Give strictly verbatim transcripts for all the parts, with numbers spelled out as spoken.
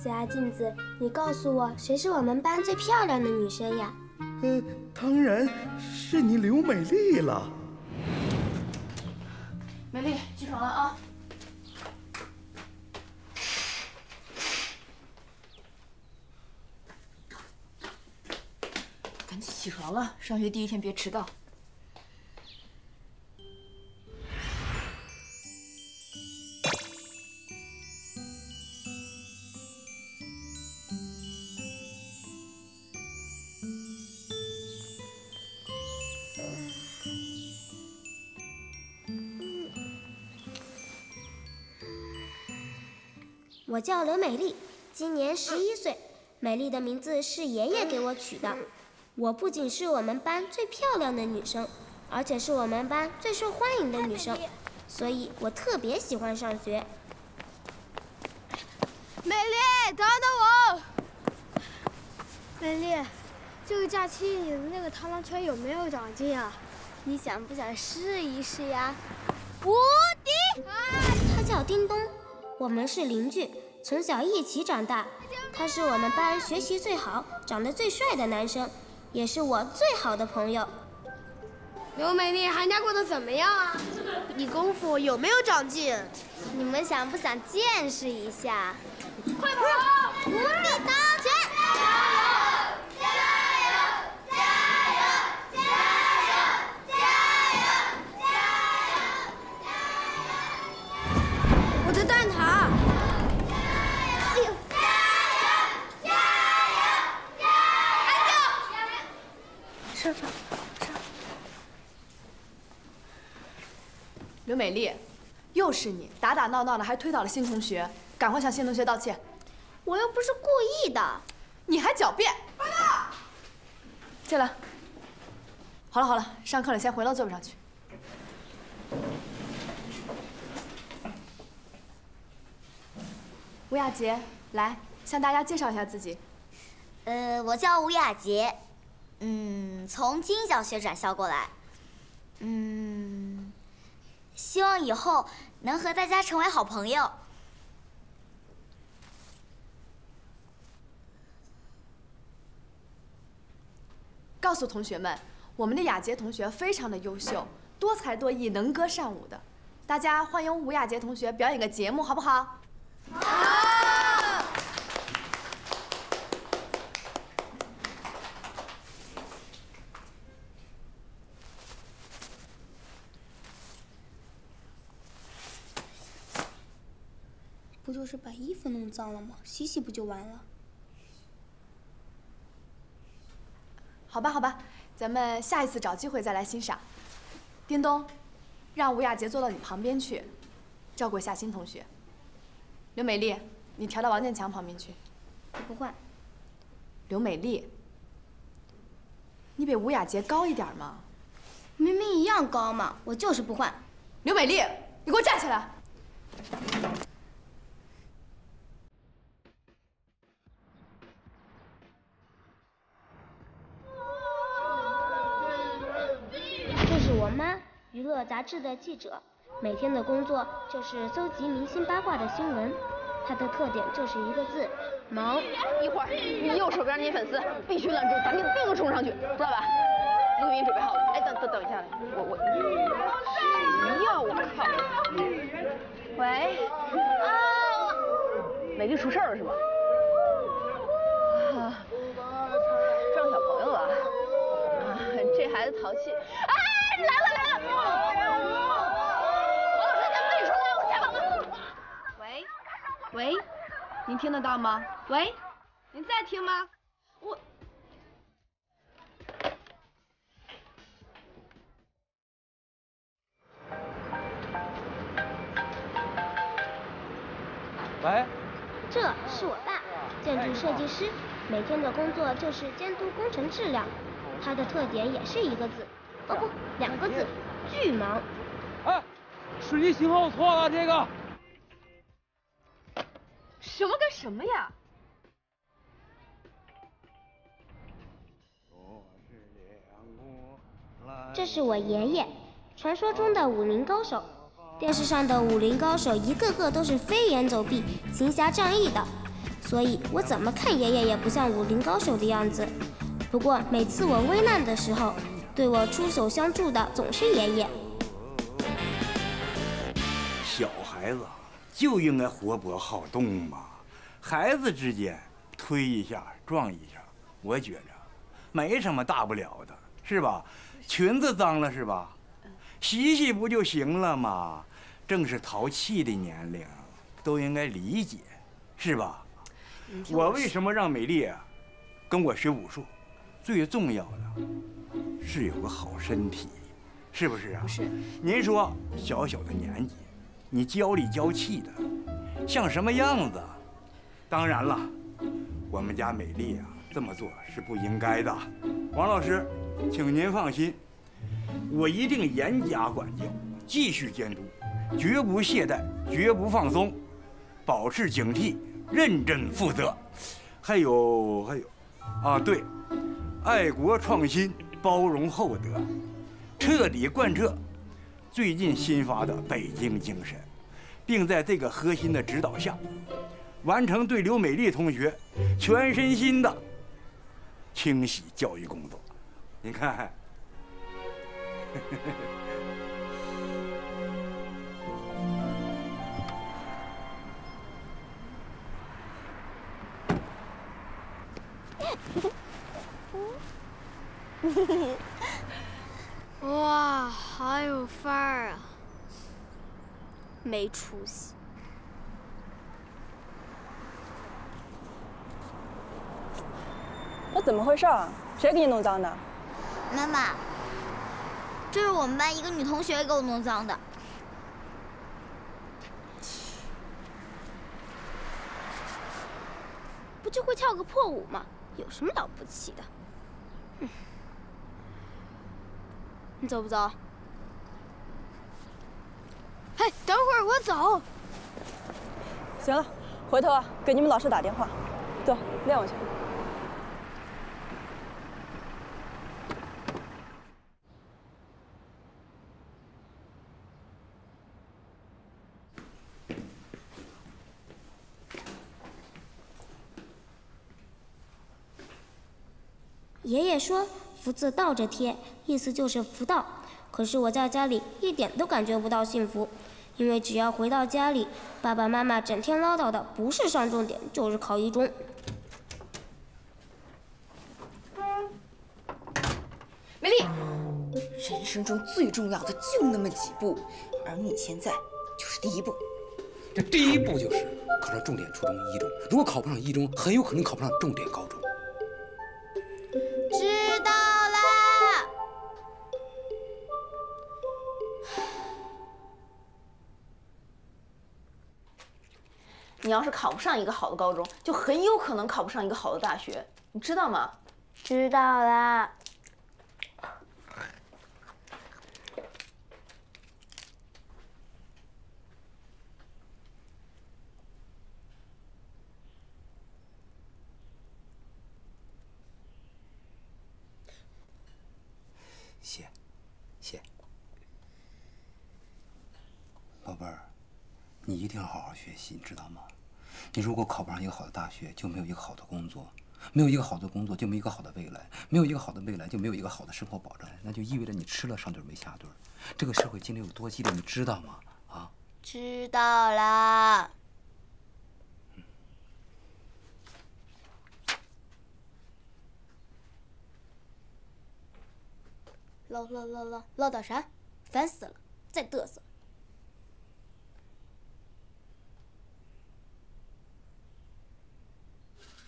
子啊，镜子，你告诉我，谁是我们班最漂亮的女生呀？嗯，当然是你刘美丽了。美丽，起床了啊！ 起床了，上学第一天别迟到。我叫刘美丽，今年十一岁。美丽的名字是爷爷给我取的。 我不仅是我们班最漂亮的女生，而且是我们班最受欢迎的女生，所以我特别喜欢上学。美丽，等等我！美丽，这个假期你的那个螳螂拳有没有长进啊？你想不想试一试呀？无敌！他叫叮咚，我们是邻居，从小一起长大。他是我们班学习最好、长得最帅的男生。 也是我最好的朋友。刘美丽，寒假过得怎么样啊？你功夫有没有长进？你们想不想见识一下？快跑！无敌螳螂拳！加油！加油！加油！加油！加油！加油！我的蛋挞！ 上上上！刘美丽，又是你，打打闹闹的还推倒了新同学，赶快向新同学道歉。我又不是故意的，你还狡辩！报告。进来。好了好了，上课了，先回到座位上去。吴雅洁，来向大家介绍一下自己。呃，我叫吴雅洁。 嗯，从金小学转校过来，嗯，希望以后能和大家成为好朋友。告诉同学们，我们的雅洁同学非常的优秀，多才多艺，能歌善舞的，大家欢迎吴雅洁同学表演个节目，好不好？好。 不就是把衣服弄脏了吗？洗洗不就完了？好吧，好吧，咱们下一次找机会再来欣赏。叮咚，让吴雅洁坐到你旁边去，照顾一下新同学。刘美丽，你调到王建强旁边去。我不换。刘美丽，你比吴雅洁高一点嘛？明明一样高嘛，我就是不换。刘美丽，你给我站起来！ 娱乐杂志的记者，每天的工作就是搜集明星八卦的新闻。它的特点就是一个字：忙。一会儿你右手边那些粉丝必须拦住，咱们立刻冲上去，知道吧？录音准备好了。哎，等等等一下，我我谁呀？我靠！喂啊！美丽出事了是吗？啊，撞小朋友了啊！这孩子淘气。啊！ 来了来了！王老师，咱们得说来，我下班了。喂，喂，您听得到吗？喂，您在听吗？我。喂，这是我爸，建筑设计师，每天的工作就是监督工程质量。他的特点也是一个字。 哦不，两个字，巨忙。哎，手机信号错了，这个。什么跟什么呀？这是我爷爷，传说中的武林高手。电视上的武林高手一个个都是飞檐走壁、行侠仗义的，所以我怎么看爷爷也不像武林高手的样子。不过每次我危难的时候，对我出手相助的总是爷爷。小孩子就应该活泼好动嘛，孩子之间推一下撞一下，我觉着没什么大不了的，是吧？裙子脏了是吧？洗洗不就行了吗？正是淘气的年龄，都应该理解，是吧？我为什么让美丽啊跟我学武术？最重要的是有个好身体，是不是啊？是。您说小小的年纪，你娇里娇气的，像什么样子？当然了，我们家美丽啊这么做是不应该的。王老师，请您放心，我一定严加管教，继续监督，绝不懈怠，绝不放松，保持警惕，认真负责。还有还有，啊对，爱国创新，包容厚德，彻底贯彻最近新发的北京精神，并在这个核心的指导下，完成对刘美丽同学全身心的清洗教育工作。你看。 哇，好有范儿啊！没出息。那怎么回事啊？谁给你弄脏的？妈妈。 这是我们班一个女同学给我弄脏的。不就会跳个破舞吗？有什么了不起的？嗯、你走不走？哎，等会儿我走。行了，回头啊给你们老师打电话。走，练我去。 爷爷说“福”字倒着贴，意思就是福到。可是我在家里一点都感觉不到幸福，因为只要回到家里，爸爸妈妈整天唠叨的不是上重点就是考一中。美丽，人生中最重要的就那么几步，而你现在就是第一步。这第一步就是考上重点初中、一中。如果考不上一中，很有可能考不上重点高中。 知道啦，你要是考不上一个好的高中，就很有可能考不上一个好的大学，你知道吗？知道啦。谢，谢，宝贝儿，你一定要好好学习，你知道吗？你如果考不上一个好的大学，就没有一个好的工作，没有一个好的工作就没有一个好的未来，没有一个好的未来就没有一个好的生活保障，那就意味着你吃了上顿没下顿。这个社会经历有多激烈，你知道吗？啊？知道啦。 唠唠唠唠唠叨啥？烦死了！再嘚瑟。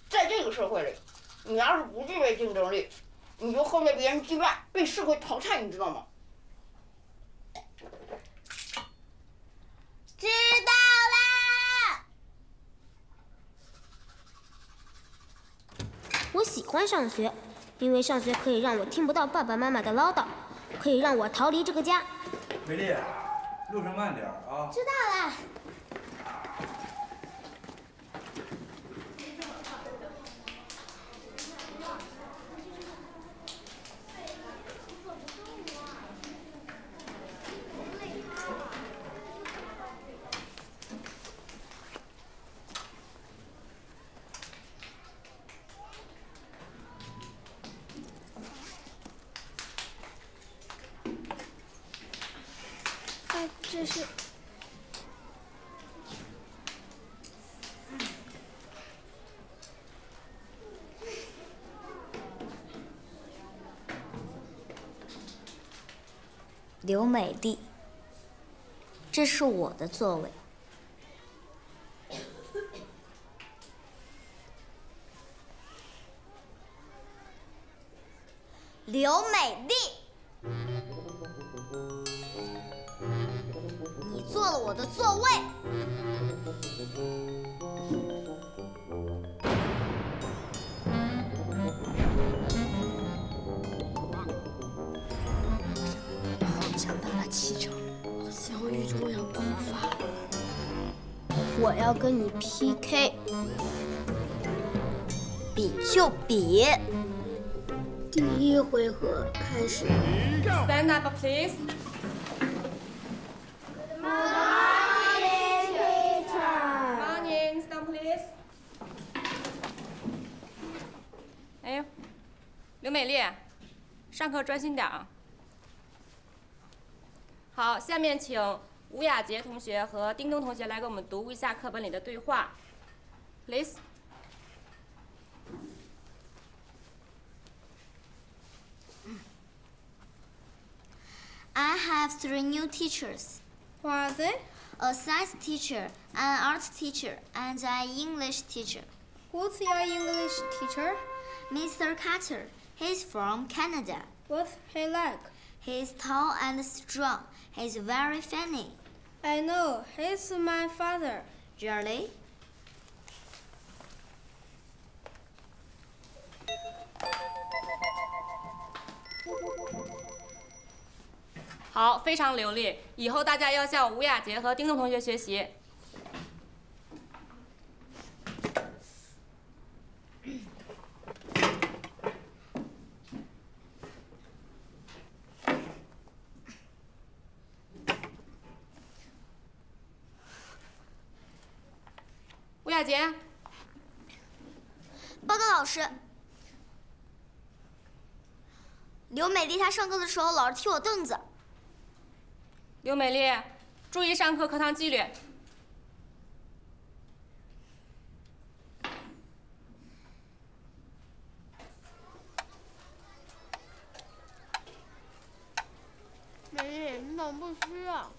在这个社会里，你要是不具备竞争力，你就会被别人击败，被社会淘汰，你知道吗？知道啦。我喜欢上学。 因为上学可以让我听不到爸爸妈妈的唠叨，可以让我逃离这个家。美丽，路上慢点啊！知道了。这是。 刘美丽，这是我的座位。刘美丽，你坐了我的座位。气场，我最后一种要爆发了！我要跟你 P K， 比就比。第一回合开始。Stand up, please. Good morning, teacher. Morning, stand please. 哎呦，刘美丽，上课专心点啊！ 好，下面请吴雅杰同学和丁东同学来给我们读一下课本里的对话 ，please。I have three new teachers. What are they? A science teacher, an art teacher, and an English teacher. Who's your English teacher? Mister Carter. He's from Canada. What's he like? He's tall and strong. He's very funny. I know. He's my father. Really?好，非常流利。以后大家要向吴雅杰和丁东同学学习。雅杰，报告老师，刘美丽她上课的时候老是踢我凳子。刘美丽，注意上课课堂纪律。美丽，你怎么不吃啊？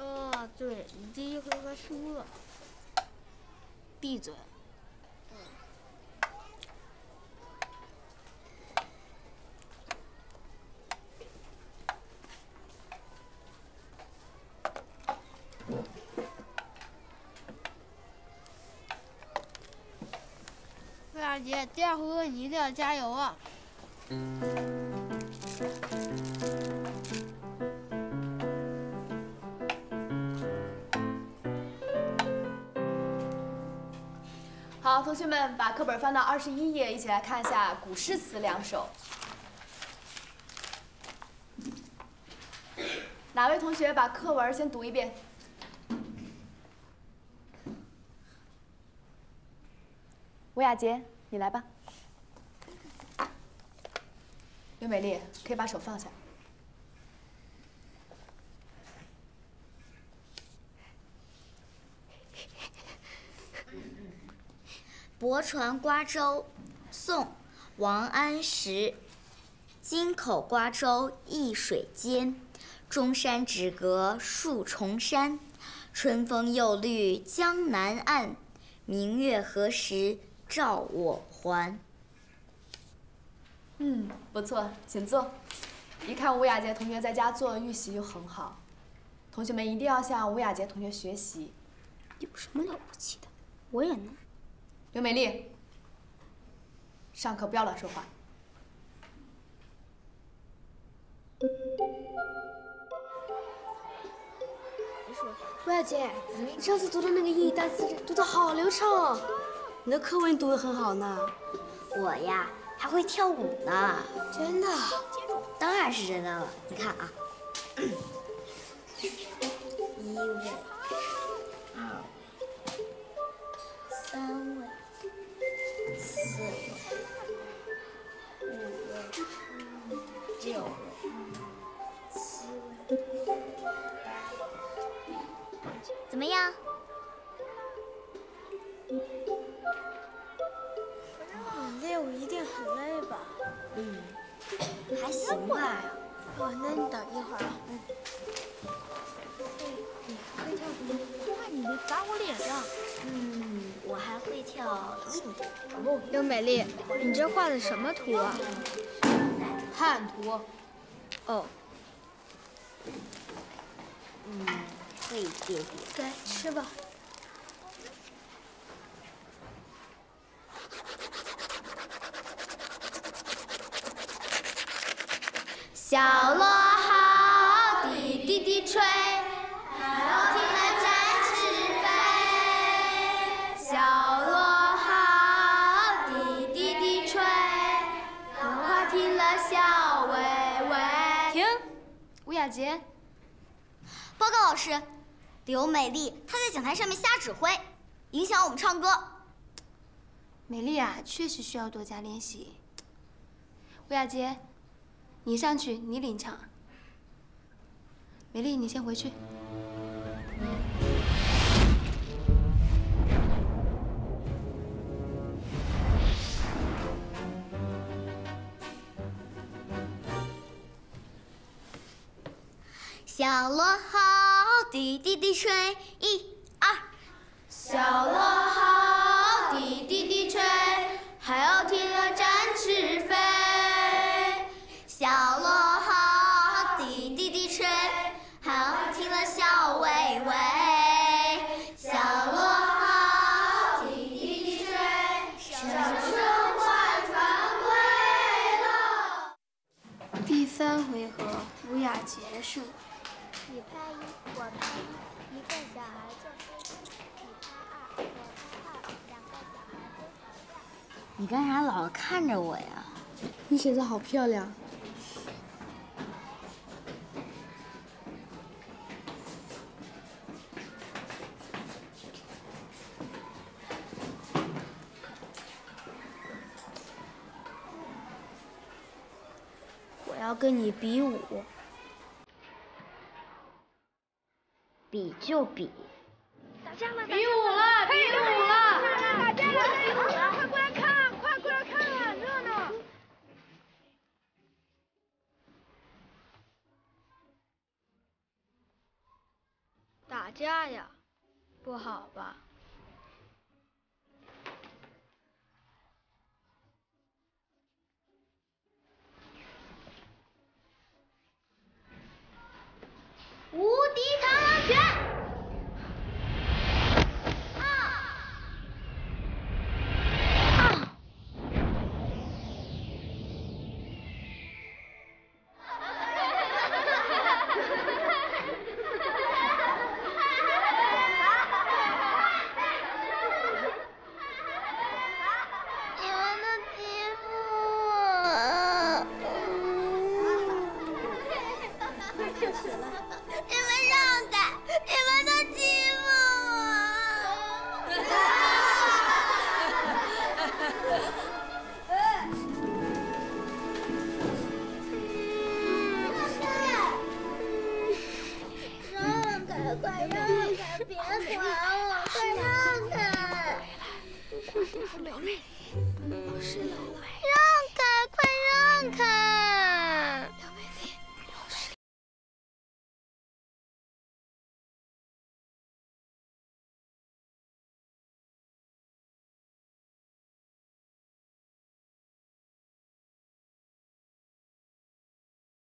啊，对，你第一回合输了。闭嘴。嗯、魏大姐，第二回合你一定要加油啊！嗯 好，同学们，把课本翻到二十一页，一起来看一下古诗词两首。哪位同学把课文先读一遍？吴雅杰，你来吧。刘美丽，可以把手放下。泊船瓜洲，宋·王安石。京口瓜洲一水间，钟山只隔数重山。春风又绿江南岸，明月何时照我还？嗯，不错，请坐。一看吴雅杰同学在家做预习就很好，同学们一定要向吴雅杰同学学习。有什么了不起的？我也能。 刘美丽，上课不要乱说话。吴雅姐，你上次读的那个英语单词读的好流畅哦，你的课文读的很好呢。我呀，还会跳舞呢。真的？当然是真的了。你看啊，一位，二位，三位。 四位、五位、六位、怎么样？你练舞一定很累吧？嗯，还行吧。哦，那你等一会儿啊。嗯。你还会跳什么？那你别砸我脸上。嗯，我还会跳印度舞。刘美丽，你这画的什么图啊？汉图。哦。 嗯，会一点点。来吃吧。小螺号滴滴滴吹，不停地展翅飞。小螺号滴滴滴吹，荷花停了笑微微。停，吴雅洁。 报告老师，刘美丽她在讲台上面瞎指挥，影响我们唱歌。美丽啊，确实需要多加练习。吴雅洁，你上去，你领唱。美丽，你先回去。小螺号滴滴滴吹，一二。小螺号滴滴滴吹，海鸥停了展翅飞。小螺号滴滴滴吹，海鸥停了笑微微。小螺号滴滴滴吹，什么时候快船归了？第三回合，吴雅洁胜。 你拍一，我拍一，一个小孩就飞一；你拍二，我拍二，两个小孩都吵架。你干啥老看着我呀？你写的好漂亮。我要跟你比武。 比就比，打架了！比武了！比武了！打架了！比武了！快过来看，快过来看啊，热闹！打架呀，不好吧？无敌螳螂！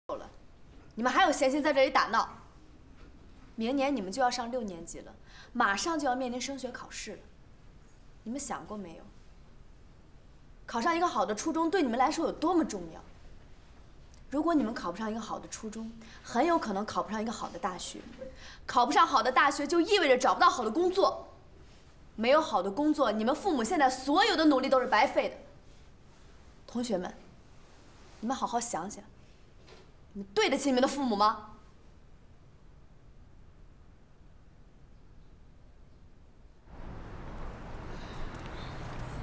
够了，你们还有闲心在这里打闹？明年你们就要上六年级了，马上就要面临升学考试了。你们想过没有？考上一个好的初中对你们来说有多么重要？如果你们考不上一个好的初中，很有可能考不上一个好的大学。考不上好的大学，就意味着找不到好的工作。没有好的工作，你们父母现在所有的努力都是白费的。同学们，你们好好想想。 你们对得起你们的父母吗？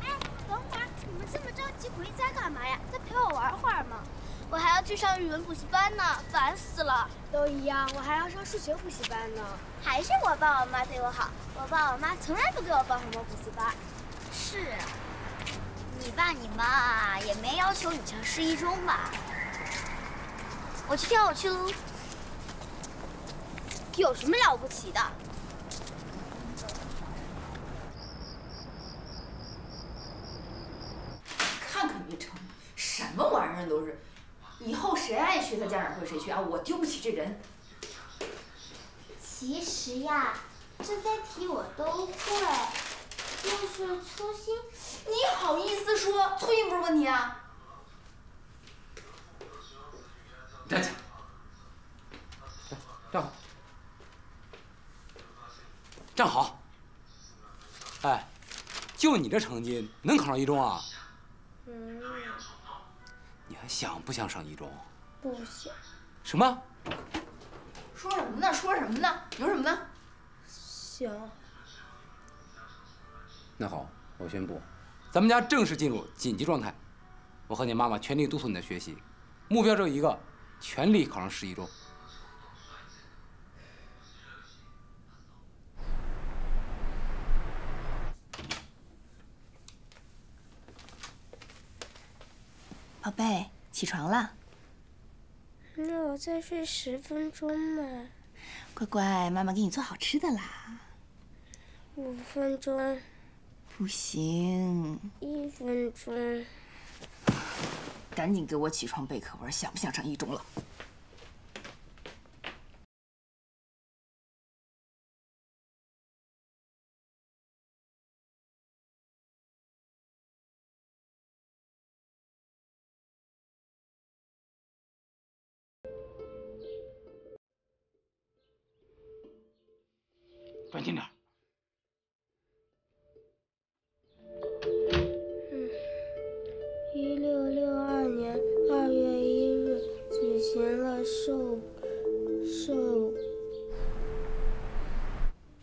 哎，等会儿，你们这么着急回家干嘛呀？再陪我玩会儿嘛。我还要要去上语文补习班呢，烦死了。都一样，我还要上数学补习班呢。还是我爸我妈对我好，我爸我妈从来不给我报什么补习班。是啊，你爸你妈也没要求你上市一中吧？我去跳，我去喽。有什么了不起的？ 什么玩意儿都是，以后谁爱去他家长会谁去啊！我丢不起这人。其实呀，这些题我都会，就是粗心。你好意思说粗心不是问题啊？站起来，站好，站好。哎，就你这成绩，能考上一中啊？嗯。 你还想不想上一中？不想。什么？说什么呢？说什么呢？有什么呢？想。那好，我宣布，咱们家正式进入紧急状态。我和你妈妈全力督促你的学习，目标只有一个：全力考上市一中。宝贝，起床了。那我再睡十分钟嘛。乖乖，妈妈给你做好吃的啦。五分钟。不行。一分钟。赶紧给我起床背课文，想不想上一中了？ 专心点。嗯，一六六二年二月一日举行了授授。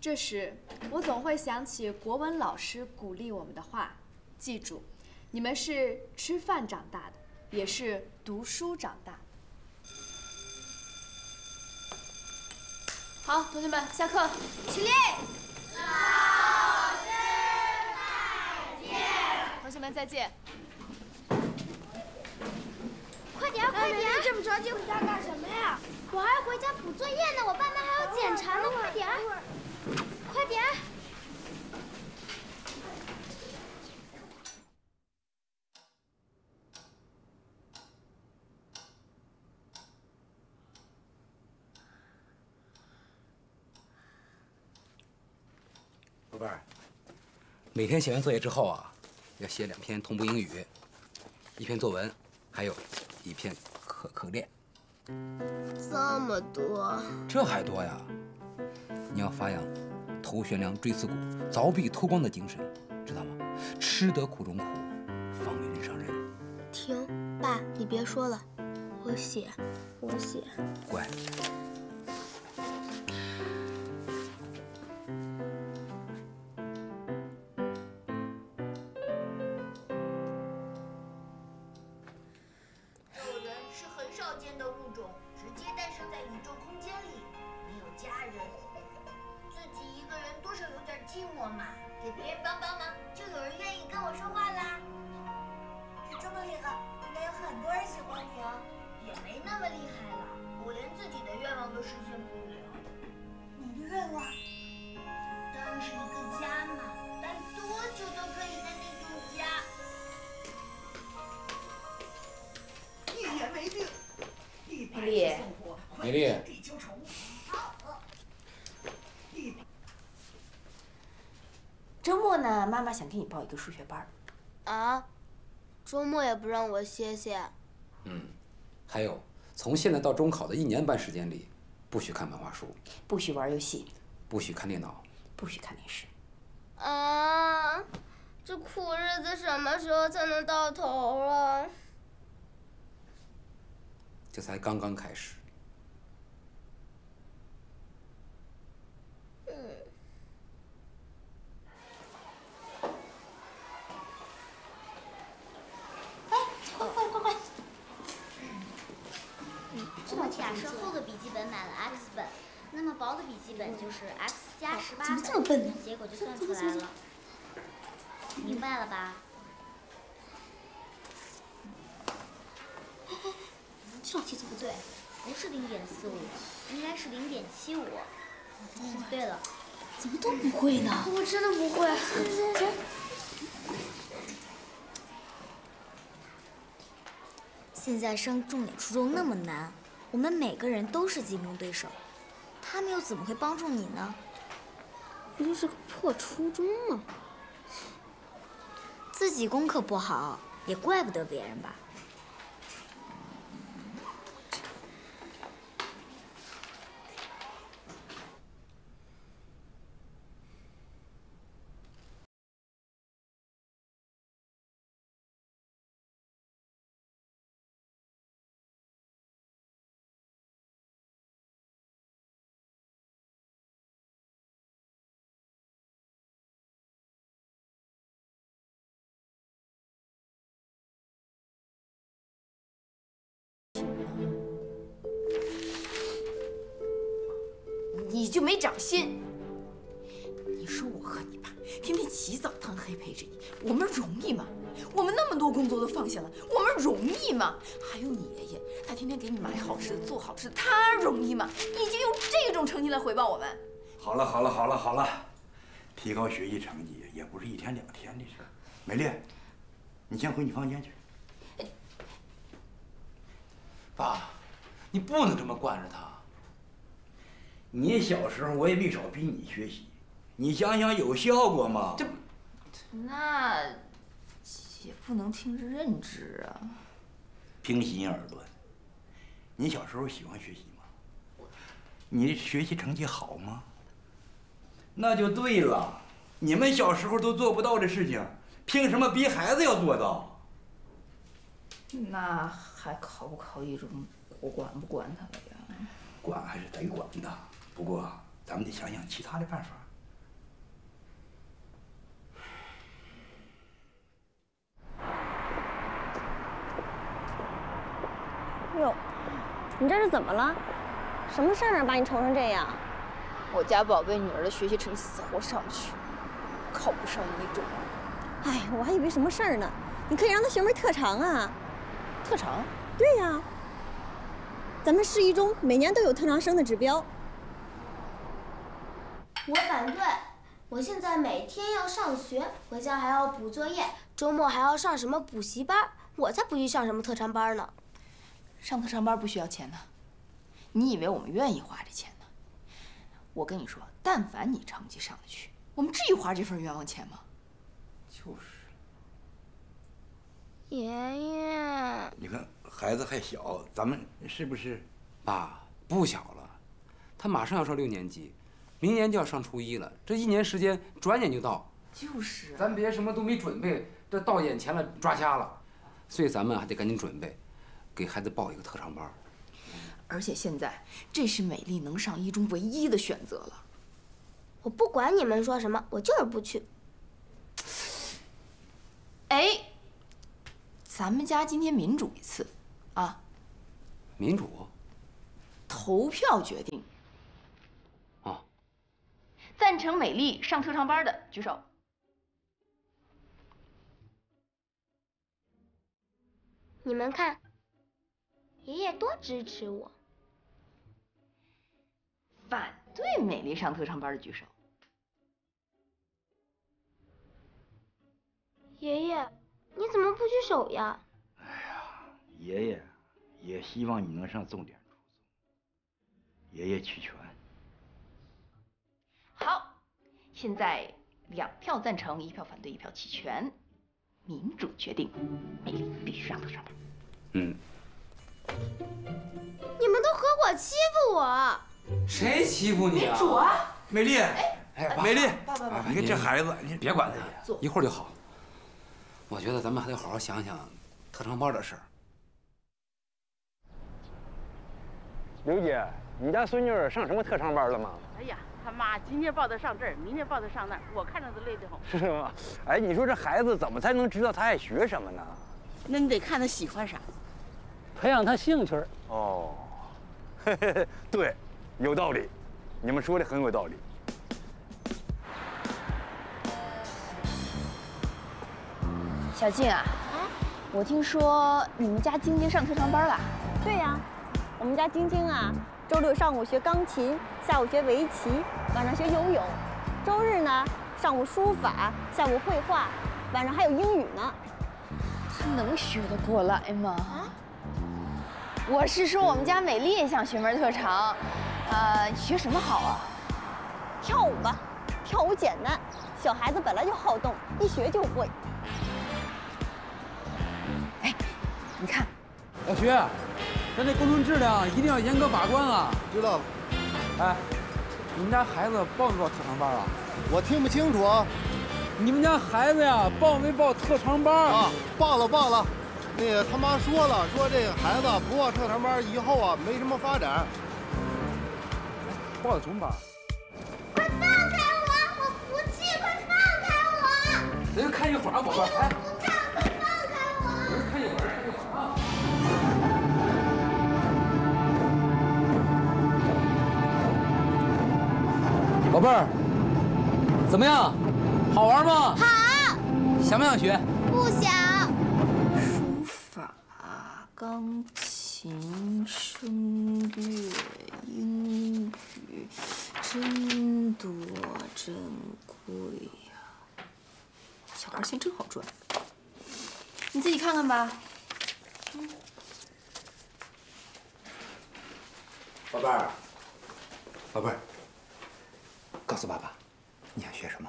这时，我总会想起国文老师鼓励我们的话：记住，你们是吃饭长大的，也是读书长大的。好，同学们，下课，起立。老师再见。同学们再见。快点，快点！这么着急回家干什么呀？我还要回家补作业呢，我爸妈还要检查呢，快点，快点。 宝贝儿，每天写完作业之后啊，要写两篇同步英语，一篇作文，还有一篇课课练。这么多？这还多呀！你要发扬头悬梁锥刺股、凿壁偷光的精神，知道吗？吃得苦中苦，方为人上人。停，爸，你别说了，我写，我写。乖。 妈妈想给你报一个数学班啊，周末也不让我歇歇。嗯，还有，从现在到中考的一年半时间里，不许看漫画书，不许玩游戏，不许看电脑，不许看电视。啊，这苦日子什么时候才能到头啊？这才刚刚开始。薄的笔记本就是 x 加十八分，这么笨呢？结果就算出来了，明白了吧？这道题怎么不对？不是 零点四五， 应该是 零点七五。嗯，对了，怎么都不会呢？我真的不会。现在升重点初中那么难，我们每个人都是竞争对手，他们又怎么会帮助你呢？不就是个破初中吗？自己功课不好，也怪不得别人吧。 你就没长心！你说我和你爸天天起早贪黑陪着你，我们容易吗？我们那么多工作都放下了，我们容易吗？还有你爷爷，他天天给你买好吃的、做好吃的，他容易吗？你就用这种成绩来回报我们？好了好了好了好了，提高学习成绩也不是一天两天的事儿。美丽，你先回你房间去。爸，你不能这么惯着他。 你小时候我也没少逼你学习，你想想有效果吗？这，那也不能听之任之啊。平心而论，你小时候喜欢学习吗？你学习成绩好吗？那就对了，你们小时候都做不到的事情，凭什么逼孩子要做到？那还考不考一中，我管不管他了呀？管还是得管的。 不过，咱们得想想其他的办法。哟，你这是怎么了？什么事儿把你愁成这样？我家宝贝女儿的学习成绩死活上不去，考不上一中。哎，我还以为什么事儿呢？你可以让她学门特长啊。特长？对呀、啊，咱们市一中每年都有特长生的指标。 我反对！我现在每天要上学，回家还要补作业，周末还要上什么补习班，我才不去上什么特长班呢！上特长班不需要钱呢，你以为我们愿意花这钱呢？我跟你说，但凡你成绩上得去，我们至于花这份冤枉钱吗？就是。爷爷，你看孩子还小，咱们是不是？爸，不小了，他马上要上六年级。 明年就要上初一了，这一年时间转眼就到。就是，咱别什么都没准备，这到眼前了抓瞎了。所以咱们还得赶紧准备，给孩子报一个特长班。而且现在这是美丽能上一中唯一的选择了。我不管你们说什么，我就是不去。哎，咱们家今天民主一次，啊？民主？投票决定。 赞成美丽上特长班的举手。你们看，爷爷多支持我。反对美丽上特长班的举手。爷爷，你怎么不举手呀？哎呀，爷爷也希望你能上重点初中。爷爷弃权。 好，现在两票赞成，一票反对，一票弃权，民主决定，美丽必须上特长班。嗯。你们都合伙欺负我。谁欺负你啊？民主啊！美丽，哎，美丽，爸爸，爸爸，你看这孩子，你别管他，一会儿就好。我觉得咱们还得好好想想特长班的事儿。刘姐，你家孙女上什么特长班了吗？哎呀。 他妈，今天抱他上这儿，明天抱他上那儿，我看着都累得慌。是吗？哎，你说这孩子怎么才能知道他爱学什么呢？那你得看他喜欢啥，培养他兴趣。哦，对，有道理。你们说的很有道理。小静啊，啊，我听说你们家晶晶上特长班了？对呀、啊，我们家晶晶啊，周六上午学钢琴，下午学围棋，晚上学游泳；周日呢，上午书法，下午绘画，晚上还有英语呢。她能学得过来吗？啊？ 我是说，我们家美丽也想学门特长，呃，学什么好啊？跳舞吧，跳舞简单，小孩子本来就好动，一学就会。哎，你看，小徐，咱这沟通质量一定要严格把关啊！知道了。哎，你们家孩子报没报特长班啊？我听不清楚啊。你们家孩子呀，报没报特长班啊？报了，报了。 那个他妈说了，说这个孩子不报特长班以后啊，没什么发展。报的什么班？快放开我！我不去！快放开我！咱就看一会儿啊，宝贝。哎，我不看！快放开我！咱看一会儿，看一会儿啊。宝贝儿，怎么样？好玩吗？好。想不想学？不想。 钢琴、声乐、英语，真多珍贵呀！小孩钱真好赚，你自己看看吧。嗯、宝贝儿，宝贝儿，告诉爸爸，你想学什么？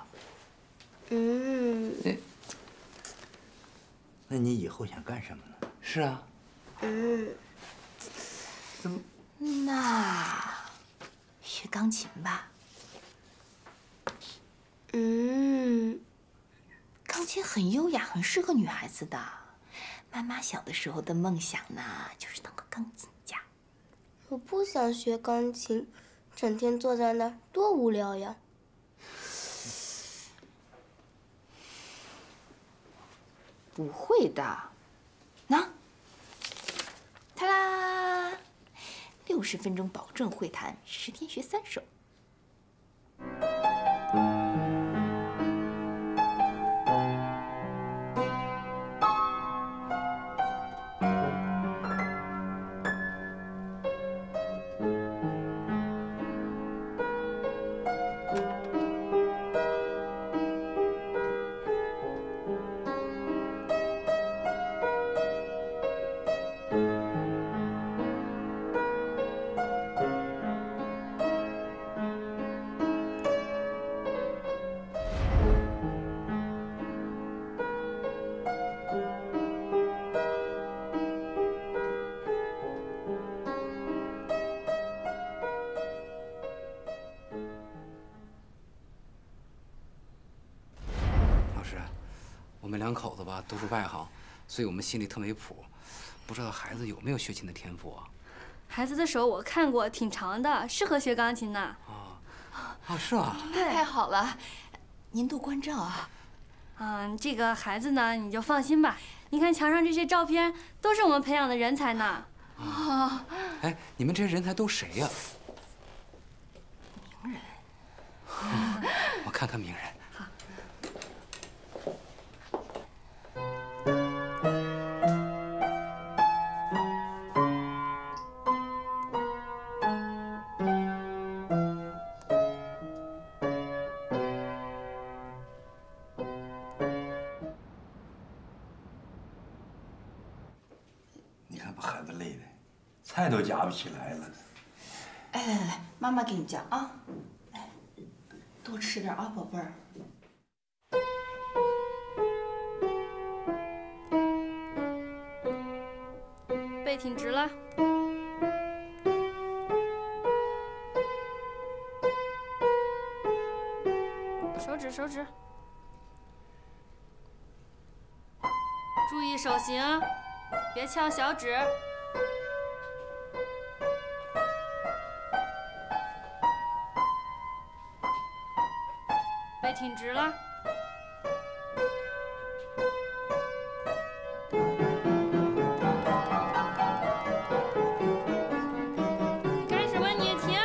嗯。那你以后想干什么呢？是啊。 嗯，怎么？那学钢琴吧。嗯，钢琴很优雅，很适合女孩子的。妈妈小的时候的梦想呢，就是当个钢琴家。我不想学钢琴，整天坐在那儿多无聊呀。不会的，那。 他啦，六十分钟保证会弹，十天学三首。两口子吧，都是外行，所以我们心里特没谱，不知道孩子有没有学琴的天赋啊？孩子的手我看过，挺长的，适合学钢琴呢。啊啊，是啊，太好了，您多关照啊。嗯，这个孩子呢，你就放心吧。你看墙上这些照片，都是我们培养的人才呢。啊，哎，你们这些人才都谁呀？名人。我看看名人。 菜都夹不起来了。哎，来来来，妈妈给你夹啊，来，多吃点啊，宝贝儿。背挺直了。手指，手指。注意手型，别翘小指。 挺直了，你干什么？你停！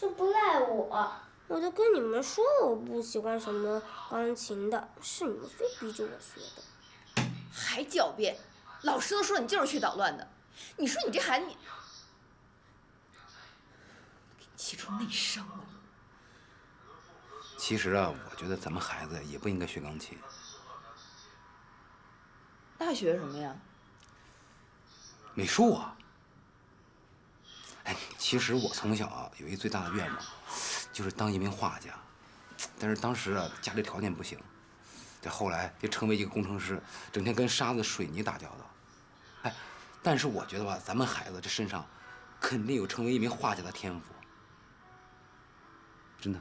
这不赖我。我都跟你们说了，我不喜欢什么钢琴的，是你们非逼着我学的。还狡辩，老师都说你就是去捣乱的。你说你这孩子，你给你气出内伤了。其实啊，我觉得咱们孩子也不应该学钢琴。那学什么呀？美术啊。 哎，其实我从小啊有一最大的愿望，就是当一名画家。但是当时啊家里条件不行，这后来又成为一个工程师，整天跟沙子水泥打交道。哎，但是我觉得吧，咱们孩子这身上肯定有成为一名画家的天赋，真的。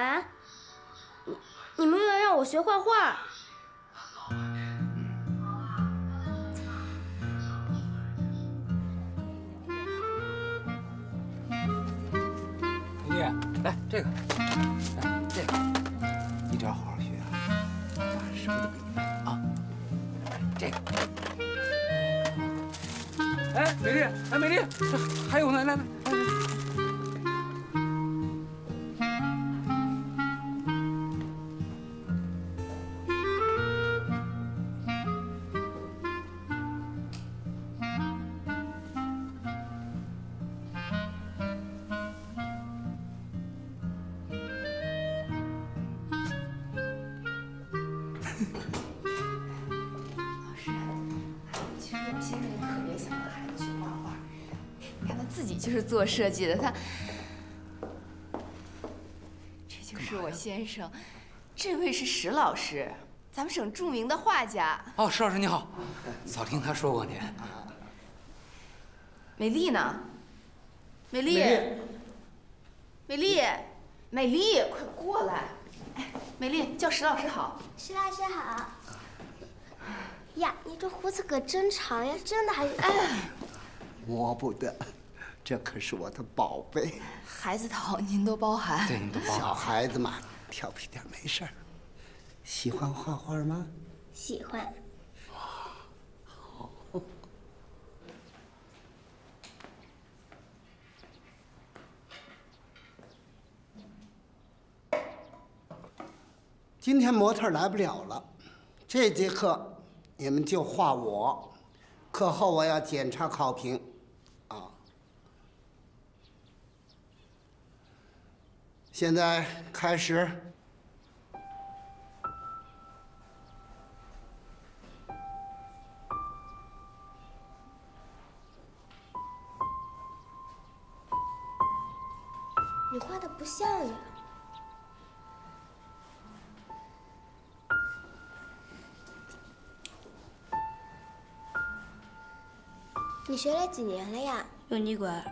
啊？你你们要让我学画画？ 来这个，来这个，你只要好好学啊，把什么都给你买啊。这个，哎，美丽，哎，美丽，还有呢，来来来。 做设计的他，这就是我先生，这位是石老师，咱们省著名的画家。哦，石老师你好，早听他说过您。美丽呢？美丽，美丽，美丽，快过来！哎，美丽叫石老师好。石老师好。呀，你这胡子可真长呀，真的还……哎，摸不得。 这可是我的宝贝，孩子好，您都包涵。对，您都包涵。小孩子嘛，调皮点没事儿。喜欢画画吗？喜欢。好。今天模特来不了了，这节课你们就画我，课后我要检查考评。 现在开始。你画的不像呀！你学了几年了呀？用你管。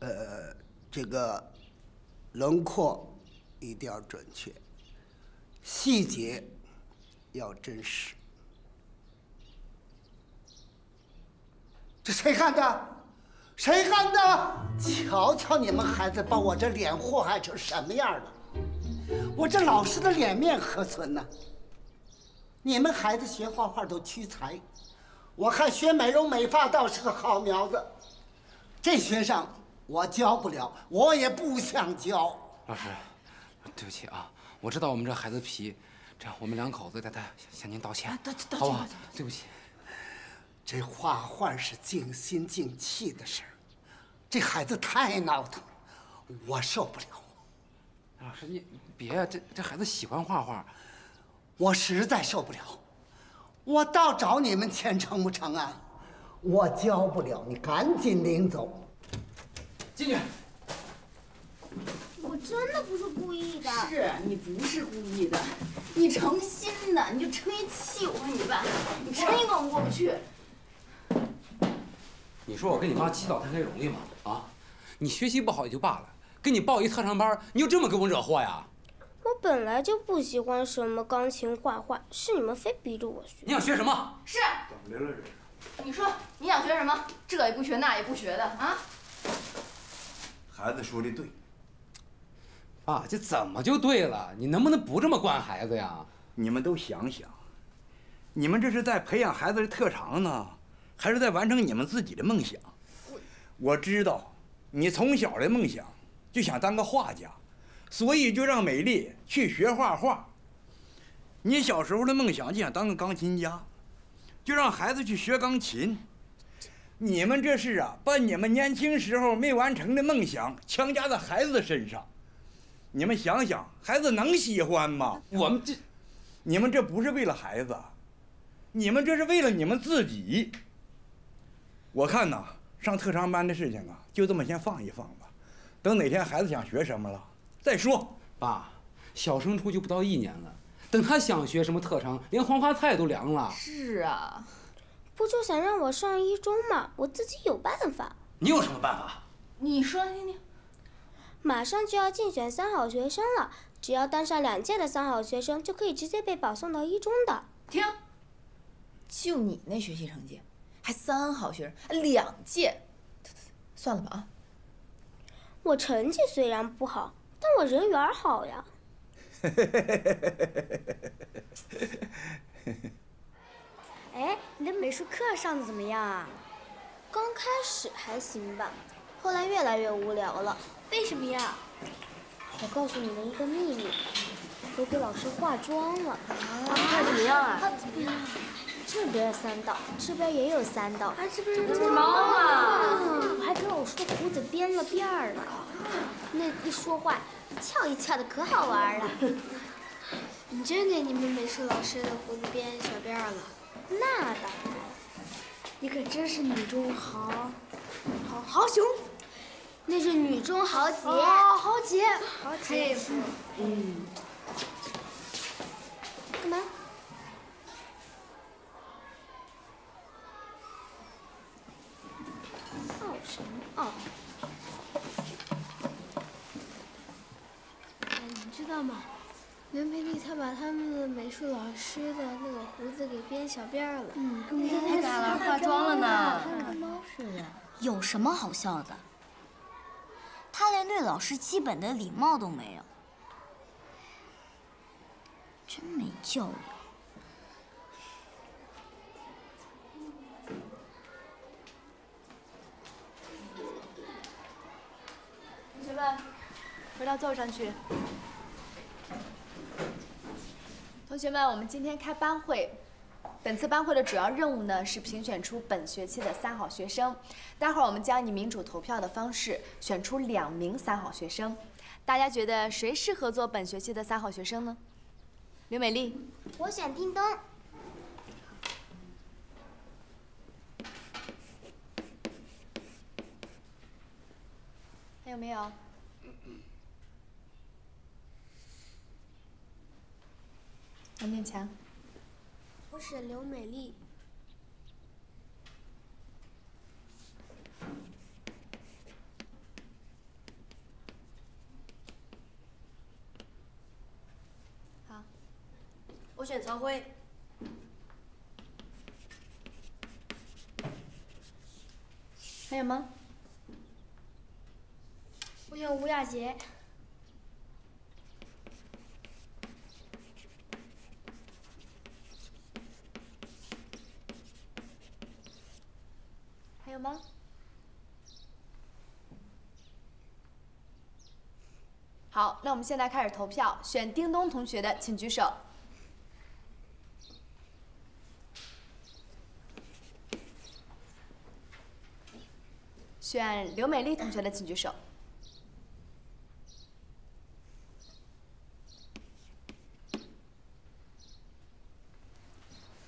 呃，这个轮廓一定要准确，细节要真实。这谁干的？谁干的？瞧瞧你们孩子把我这脸祸害成什么样了！ 我这老师的脸面何存呢？你们孩子学画画都屈才，我看学美容美发倒是个好苗子。这学上我教不了，我也不想教。老师，对不起啊，我知道我们这孩子皮，这样我们两口子带他向您道歉，好不好？对不起。这画画是尽心尽气的事儿，这孩子太闹腾了，我受不了。老师，你别呀，这这孩子喜欢画画，我实在受不了。我倒找你们钱成不成啊？我教不了，你赶紧领走。进去。 我真的不是故意的，是你不是故意的，你成心的，你就成一气我跟你爸，你成一个我过不去。你说我跟你妈起早贪黑容易吗？啊，你学习不好也就罢了，给你报一特长班，你就这么给我惹祸呀？我本来就不喜欢什么钢琴、画画，是你们非逼着我学。你想学什么？是怎么的了这？你说你想学什么？这也不学，那也不学的啊？孩子说的对。 啊，这怎么就对了？你能不能不这么惯孩子呀？你们都想想，你们这是在培养孩子的特长呢，还是在完成你们自己的梦想？我知道，你从小的梦想就想当个画家，所以就让美丽去学画画。你小时候的梦想就想当个钢琴家，就让孩子去学钢琴。你们这是啊，把你们年轻时候没完成的梦想强加在孩子身上。 你们想想，孩子能喜欢吗？我们这，你们这不是为了孩子，你们这是为了你们自己。我看呐，上特长班的事情啊，就这么先放一放吧，等哪天孩子想学什么了再说。爸，小升初就不到一年了，等他想学什么特长，连黄花菜都凉了。是啊，不就想让我上一中吗？我自己有办法。你有什么办法？你说听听。 马上就要竞选三好学生了，只要当上两届的三好学生，就可以直接被保送到一中的。停！就你那学习成绩，还三好学生，两届，算了吧啊！我成绩虽然不好，但我人缘好呀。哎，你的美术课上的怎么样啊？刚开始还行吧，后来越来越无聊了。 为什么呀？我告诉你们一个秘密，我给老师化妆了。啊，怎么样啊？这边三道，这边也有三道。啊，这边是猫啊！我还给老师的胡子编了辫儿呢。那一说话一翘一翘的，可好玩了。你真给你们美术老师的胡子编小辫儿了？那当然。你可真是女中豪，豪豪雄。 那是女中豪杰，哦，豪杰，豪杰，嗯，干嘛？傲什么傲？哎，你知道吗？袁培丽她把他们的美术老师的那个胡子给编小辫了，嗯，你看她改了化妆了呢，她跟猫似的，有什么好笑的？ 他连对老师基本的礼貌都没有，真没教养。同学们，回到座上去。同学们，我们今天开班会。 本次班会的主要任务呢是评选出本学期的三好学生。待会儿我们将以民主投票的方式选出两名三好学生。大家觉得谁适合做本学期的三好学生呢？刘美丽，我选叮当。还有没有？ 王建强。 我选刘美丽。好，我选曹辉。还有吗？我选吴亚杰。 有吗？好，那我们现在开始投票，选叮咚同学的请举手。 选刘美丽同学的请举手。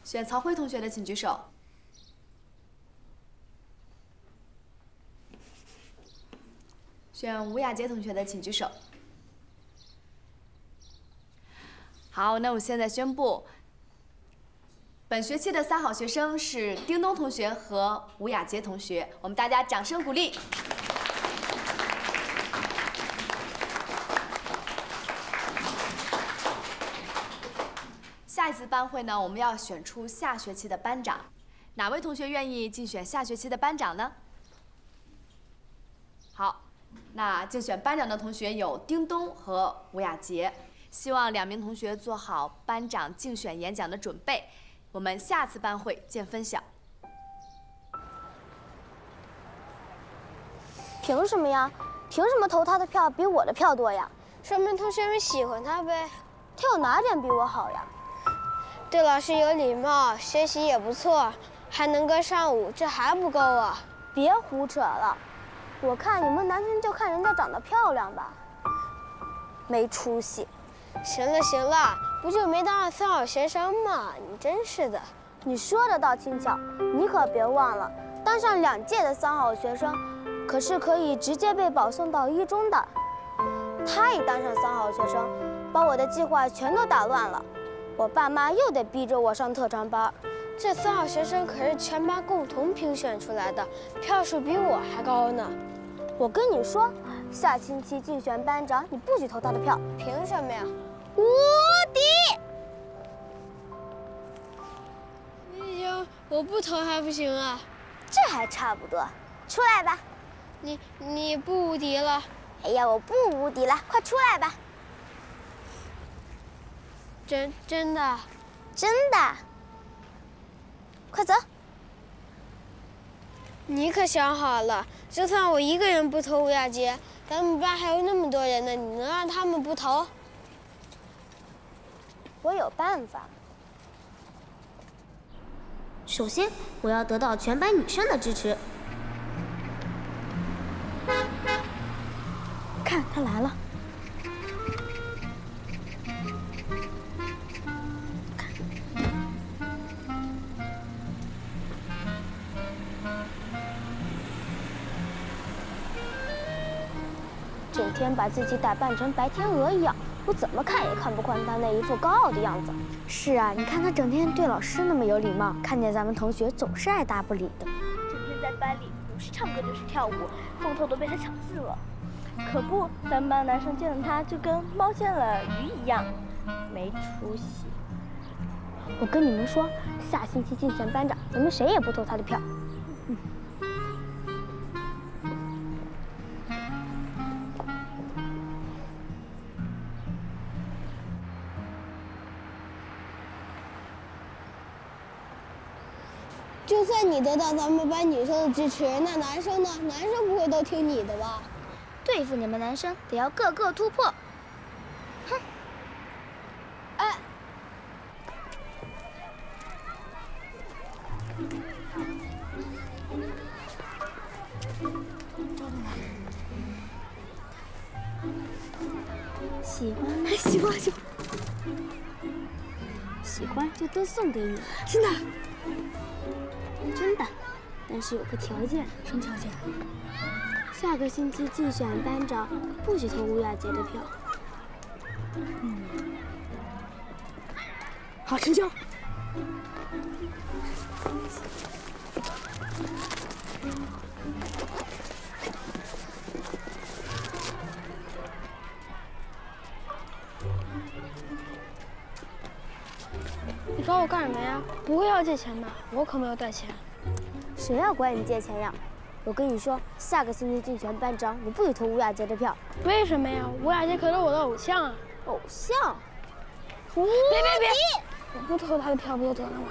选曹辉同学的请举手。选吴雅洁同学的请举手。好，那我现在宣布，本学期的三好学生是叮咚同学和吴雅洁同学，我们大家掌声鼓励。下一次班会呢，我们要选出下学期的班长，哪位同学愿意竞选下学期的班长呢？好，那竞选班长的同学有叮咚和吴雅洁，希望两名同学做好班长竞选演讲的准备。 我们下次班会见分晓。凭什么呀？凭什么投他的票比我的票多呀？说明同学们喜欢他呗。他有哪点比我好呀？对老师有礼貌，学习也不错，还能歌善舞，这还不够啊！别胡扯了，我看你们男生就看人家长得漂亮吧。没出息。行了行了。 不就没当上三好学生吗？你真是的！你说的倒轻巧，你可别忘了，当上两届的三好学生，可是可以直接被保送到一中的。他一当上三好学生，把我的计划全都打乱了，我爸妈又得逼着我上特长班。这三好学生可是全班共同评选出来的，票数比我还高呢。我跟你说，下星期竞选班长，你不许投他的票。凭什么呀？ 无敌！哎呦，我不投还不行啊？这还差不多，出来吧。你你不无敌了？哎呀，我不无敌了，快出来吧。真真的？真的。快走。你可想好了，就算我一个人不投吴雅洁，咱们班还有那么多人呢，你能让他们不投？ 我有办法。首先，我要得到全班女生的支持。看，他来了。看，整天把自己打扮成白天鹅一样。 我怎么看也看不惯他那一副高傲的样子。是啊，你看他整天对老师那么有礼貌，看见咱们同学总是爱答不理的。整天在班里不是唱歌就是跳舞，风头都被他抢尽了。可不，咱们班男生见了他就跟猫见了鱼一样，没出息。我跟你们说，下星期竞选班长，咱们谁也不投他的票。嗯 就算你得到咱们班女生的支持，那男生呢？男生不会都听你的吧？对付你们男生，得要个个突破。哼！哎，喜欢喜欢就喜欢就都送给你，真的。 真的，但是有个条件。什么条件？下个星期竞选班长不许投吴雅洁的票。嗯，好，成交。你找我干什么呀？ 不会要借钱吧？我可没有带钱。谁要管你借钱呀？我跟你说，下个星期竞选班长，你不许投吴雅洁的票。为什么呀？吴雅洁可是我的偶像啊！偶像？别别别！我不投他的票不就得了吗？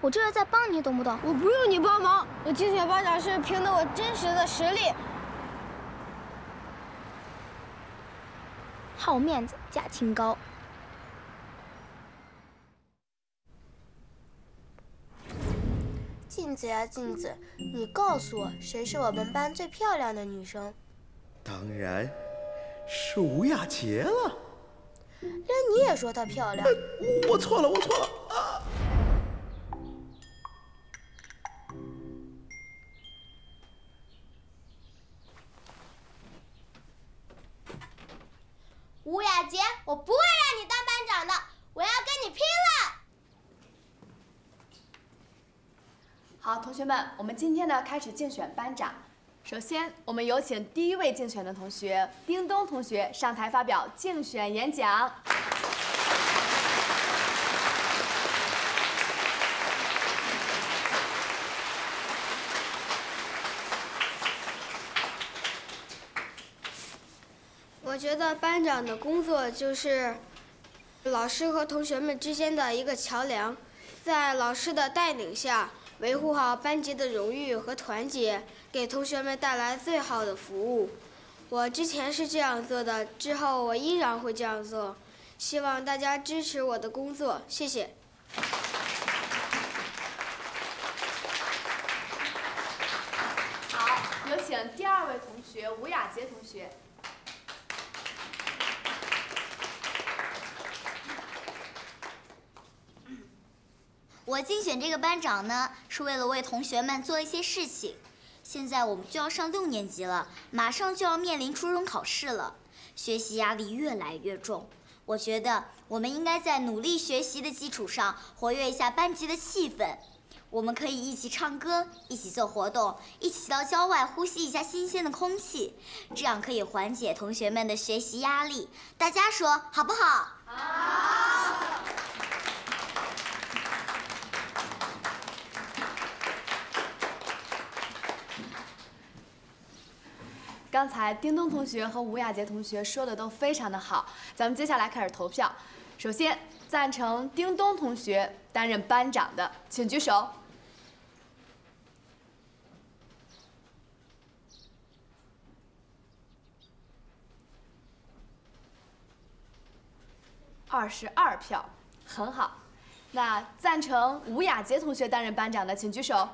我这是在帮你，懂不懂？我不用你帮忙，我竞选班长是凭着我真实的实力。好面子，假清高。镜子呀，镜子，你告诉我，谁是我们班最漂亮的女生？当然是吴雅洁了。连你也说她漂亮。哎，我错了，我错了。啊 吴雅洁，我不会让你当班长的，我要跟你拼了！好，同学们，我们今天呢开始竞选班长。首先，我们有请第一位竞选的同学丁东同学上台发表竞选演讲。我觉得班长的工作就是老师和同学们之间的一个桥梁，在老师的带领下，维护好班级的荣誉和团结，给同学们带来最好的服务。我之前是这样做的，之后我依然会这样做。希望大家支持我的工作，谢谢。 好，有请第二位同学吴雅洁同学。 我竞选这个班长呢，是为了为同学们做一些事情。现在我们就要上六年级了，马上就要面临初中考试了，学习压力越来越重。我觉得我们应该在努力学习的基础上，活跃一下班级的气氛。我们可以一起唱歌，一起做活动，一起到郊外呼吸一下新鲜的空气，这样可以缓解同学们的学习压力。大家说好不好？好。 刚才丁东同学和吴雅洁同学说的都非常的好，咱们接下来开始投票。首先，赞成丁东同学担任班长的，请举手。二十二票，很好。那赞成吴雅洁同学担任班长的，请举手。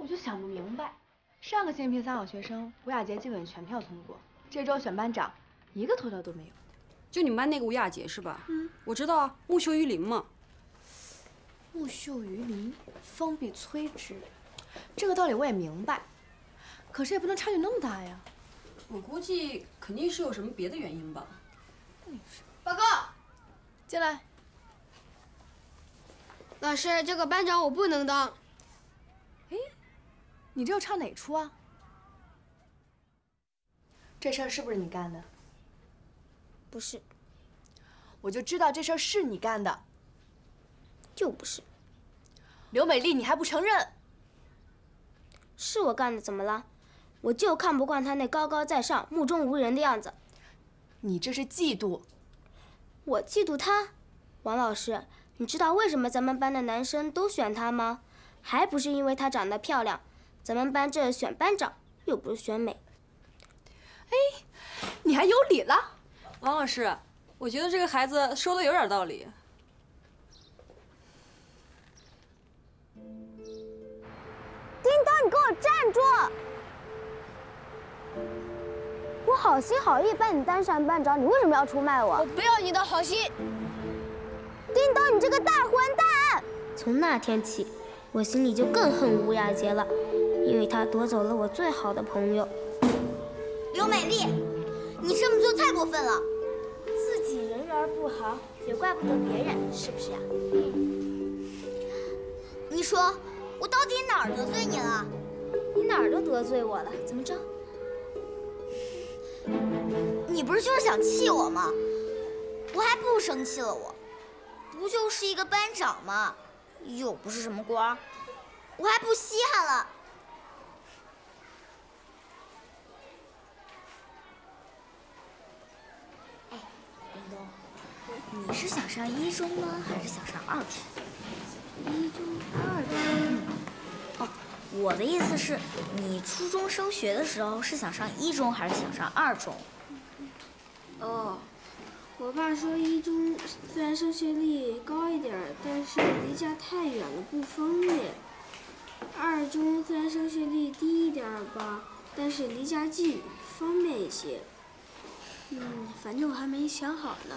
我就想不明白，上个竞聘三好学生吴雅洁基本全票通过，这周选班长一个投票都没有。就你们班那个吴雅洁是吧？嗯，我知道啊，木秀于林嘛。木秀于林，风必摧之，这个道理我也明白，可是也不能差距那么大呀。我估计肯定是有什么别的原因吧。报告，进来。老师，这个班长我不能当。 你这又唱哪出啊？这事儿是不是你干的？不是。我就知道这事儿是你干的。就不是。刘美丽，你还不承认？是我干的，怎么了？我就看不惯她那高高在上、目中无人的样子。你这是嫉妒。我嫉妒她？王老师，你知道为什么咱们班的男生都选她吗？还不是因为她长得漂亮。 咱们班这选班长，又不是选美。哎，你还有理了，王老师，我觉得这个孩子说的有点道理。叮当，你给我站住！我好心好意把你当上班长，你为什么要出卖我？我不要你的好心！叮当，你这个大混蛋！从那天起，我心里就更恨吴雅洁了。 因为他夺走了我最好的朋友。刘美丽，你这么做太过分了，自己人缘不好也怪不得别人，是不是啊？你说我到底哪儿得罪你了？你哪儿都得罪我了，怎么着？你不是就是想气我吗？我还不如生气了我，我不就是一个班长吗？又不是什么官，我还不稀罕了。 你是想上一中呢，还是想上二中？一中、二中。哦，我的意思是，你初中升学的时候是想上一中，还是想上二中？哦，我爸说一中虽然升学率高一点，但是离家太远了，不方便；二中虽然升学率低一点吧，但是离家近，方便一些。 嗯，反正我还没想好呢。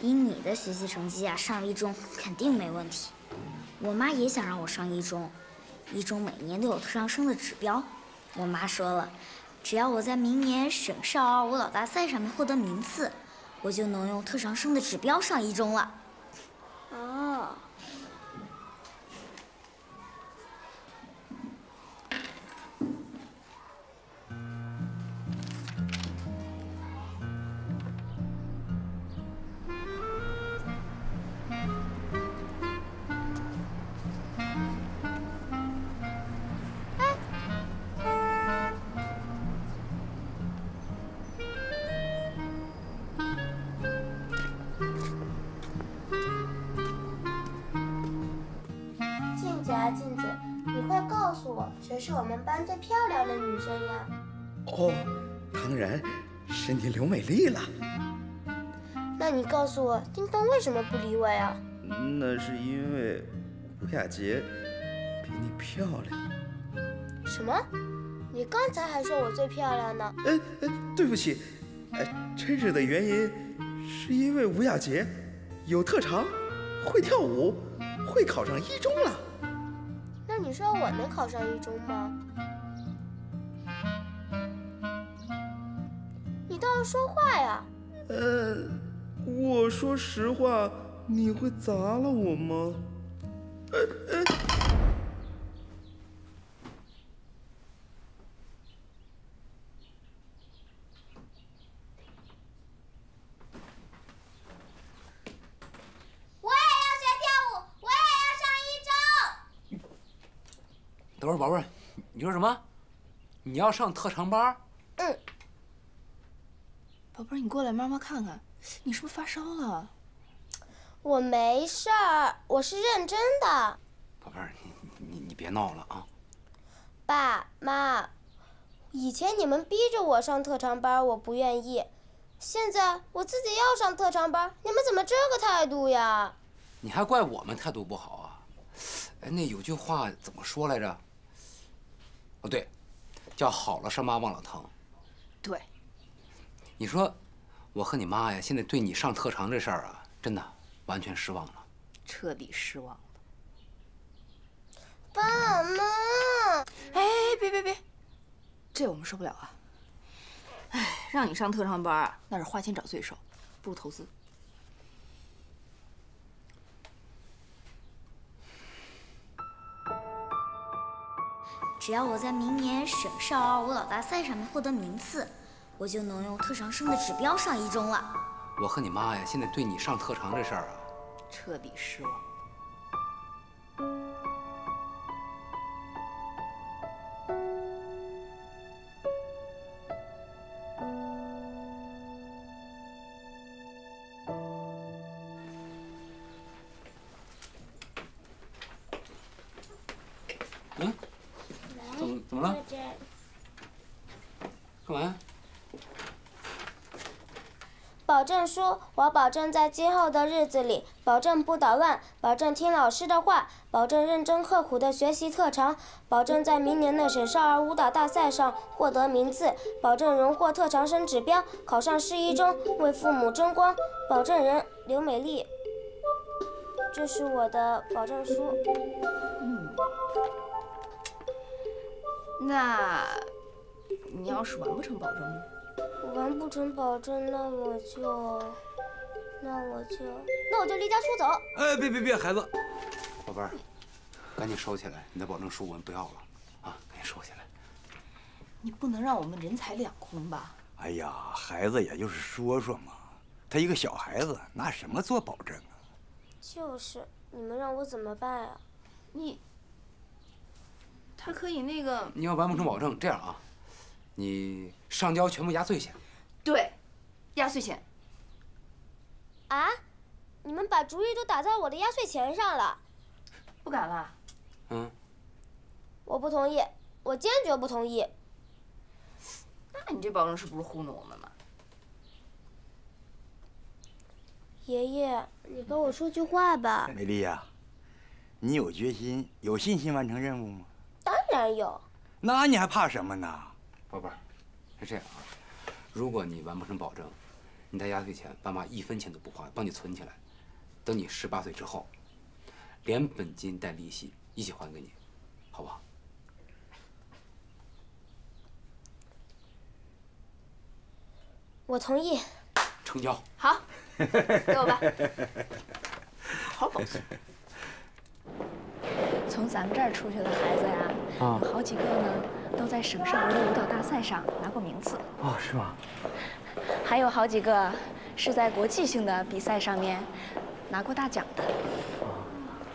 以你的学习成绩啊，上一中肯定没问题。我妈也想让我上一中，一中每年都有上升的指标。我妈说了，只要我在明年省少儿舞蹈大赛上面获得名次，我就能用特长生的指标上一中了。哦。 谁是我们班最漂亮的女生呀？哦，当然是你刘美丽了。那你告诉我，叮咚为什么不理我呀？那是因为吴雅洁比你漂亮。什么？你刚才还说我最漂亮呢。哎哎，对不起，哎，真实的原因是因为吴雅洁有特长，会跳舞，会考上一中了。 你说我能考上一中吗？你倒是说话呀！呃，我说实话，你会砸了我吗？呃呃。我也要学跳舞，我也要上一中。 等会儿，宝贝儿，你说什么？你要上特长班？嗯。宝贝儿，你过来，妈妈看看，你是不是发烧了？我没事儿，我是认真的。宝贝儿，你你你别闹了啊！爸妈，以前你们逼着我上特长班，我不愿意；现在我自己要上特长班，你们怎么这个态度呀？你还怪我们态度不好啊？哎，那有句话怎么说来着？ 哦，对，叫好了伤疤忘了疼。对，你说，我和你妈呀，现在对你上特长这事儿啊，真的完全失望了，彻底失望了。爸妈，哎，别别别，这我们受不了啊！哎，让你上特长班啊，那是花钱找罪受，不如投资。只要我在明年省少儿舞蹈大赛上面获得名次，我就能用特长生的指标上一中了。我和你妈呀，现在对你上特长这事儿啊，彻底失望。 保证书，我保证在今后的日子里，保证不捣乱，保证听老师的话，保证认真刻苦的学习特长，保证在明年的省少儿舞蹈大赛上获得名次，保证荣获特长生指标，考上市一中，为父母争光。保证人刘美丽，这是我的保证书。嗯，那你要是完不成保证呢？ 我完不成保证，那我就，那我就，那我就离家出走。哎，别别别，孩子，宝贝儿，赶紧收起来，你的保证书我们不要了，啊，赶紧收起来。你不能让我们人财两空吧？哎呀，孩子也就是说说嘛，他一个小孩子拿什么做保证啊？就是，你们让我怎么办啊？你，他可以那个……你要完不成保证，这样啊，你上交全部压岁钱。对，压岁钱。啊！你们把主意都打在我的压岁钱上了，不敢了。嗯。我不同意，我坚决不同意。 那你这保证是不是糊弄我们嘛？爷爷，你跟我说句话吧。美丽呀，你有决心、有信心完成任务吗？当然有。那你还怕什么呢？宝贝儿，是这样啊，如果你完不成保证，你的压岁钱爸妈一分钱都不花，帮你存起来，等你十八岁之后，连本金带利息一起还给你，好不好？ 我同意，成交。好，给我吧。好保证。从咱们这儿出去的孩子呀，有好几个呢，都在省市舞的舞蹈大赛上拿过名次。哦，是吗？还有好几个是在国际性的比赛上面拿过大奖的。啊，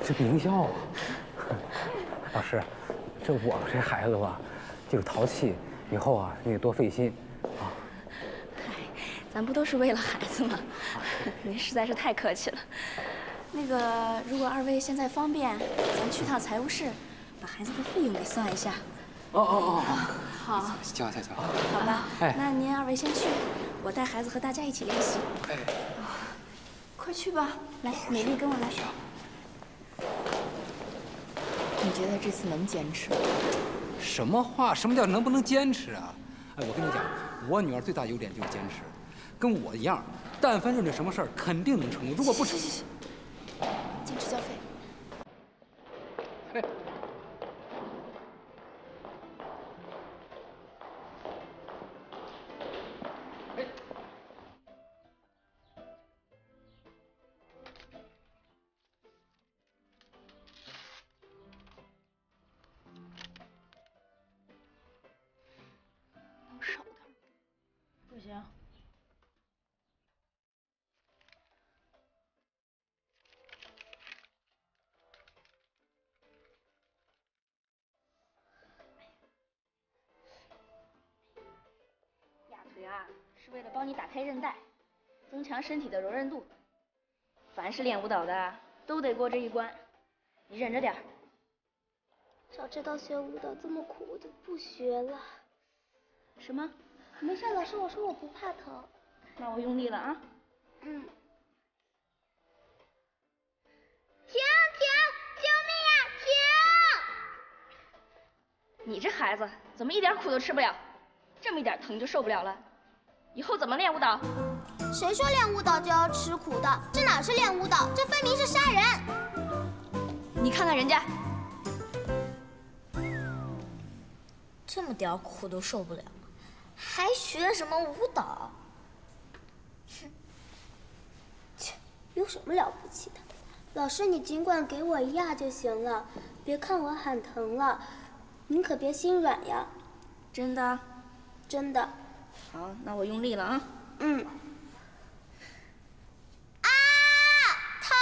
这名校啊！老师，这我们这孩子吧，就是淘气，以后啊，你得多费心。 咱不都是为了孩子吗？您实在是太客气了。那个，如果二位现在方便，咱去趟财务室，把孩子的费用给算一下。哦哦哦，好，叫叫叫，好吧。哎，那您二位先去，我带孩子和大家一起练习。哎，快去吧。来，美丽跟我来。你觉得这次能坚持吗？什么话？什么叫能不能坚持啊？哎，我跟你讲，我女儿最大优点就是坚持。 跟我一样，但凡认准什么事儿，肯定能成功。如果不成，坚持交费。能少点吗？不行。 是为了帮你打开韧带，增强身体的柔韧度。凡是练舞蹈的都得过这一关，你忍着点儿。早知道学舞蹈这么苦，我就不学了。什么？没事，老师，我说我不怕疼。那我用力了啊。嗯。停停！救命呀！停！你这孩子怎么一点苦都吃不了？这么一点疼就受不了了？ 以后怎么练舞蹈？谁说练舞蹈就要吃苦的？这哪是练舞蹈，这分明是杀人！你看看人家，这么点苦都受不了，还学什么舞蹈？哼，切，有什么了不起的？老师，你尽管给我压就行了，别看我喊疼了，您可别心软呀。真的，真的。 好，那我用力了啊！嗯。啊，疼！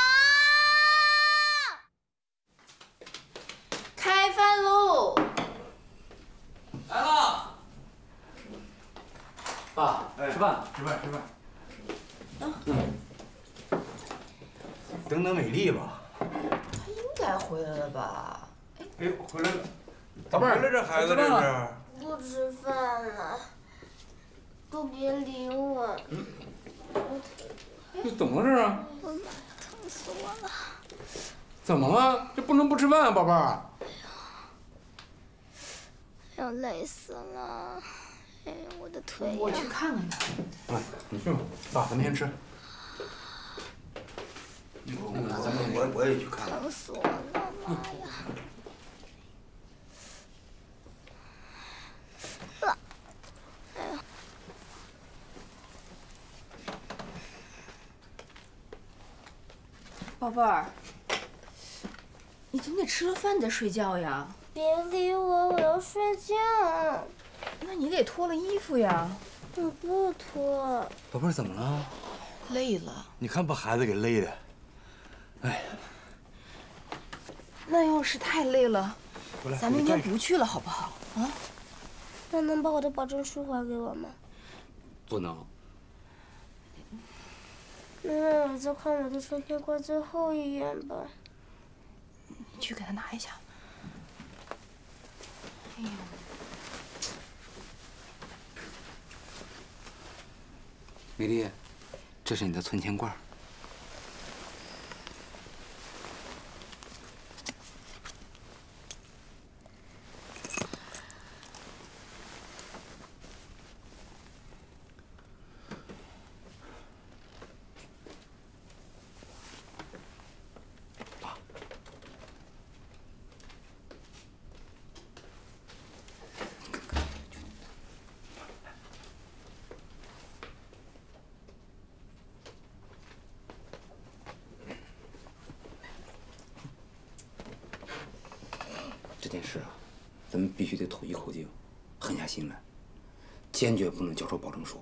开饭喽！来了。爸，吃饭，吃饭，吃饭。嗯。嗯。等等美丽吧。她应该回来了吧？哎呦，回来了！怎么回来这孩子这是？不吃饭了。 都别理我！这怎么回事啊？我妈呀，疼死我了！怎么了？这不能不吃饭啊，宝贝儿！哎呦，累死了！哎呦，我的腿呀！我去看看他。来，你去吧，爸，咱们先吃。我我我也去看看。疼死我了，妈呀！ 宝贝儿，你总得吃了饭再睡觉呀！别理我，我要睡觉。那你得脱了衣服呀。我不脱。宝贝儿，怎么了？累了。你看把孩子给累的，哎。那要是太累了，咱明天不去了，好不好？啊？那能把我的保证书还给我吗？不能。 能让儿子看我的春天光最后一眼吧。你去给他拿一下。哎呦！美丽，这是你的存钱罐。这件事啊，咱们必须得统一口径，狠下心来，坚决不能交出保证书。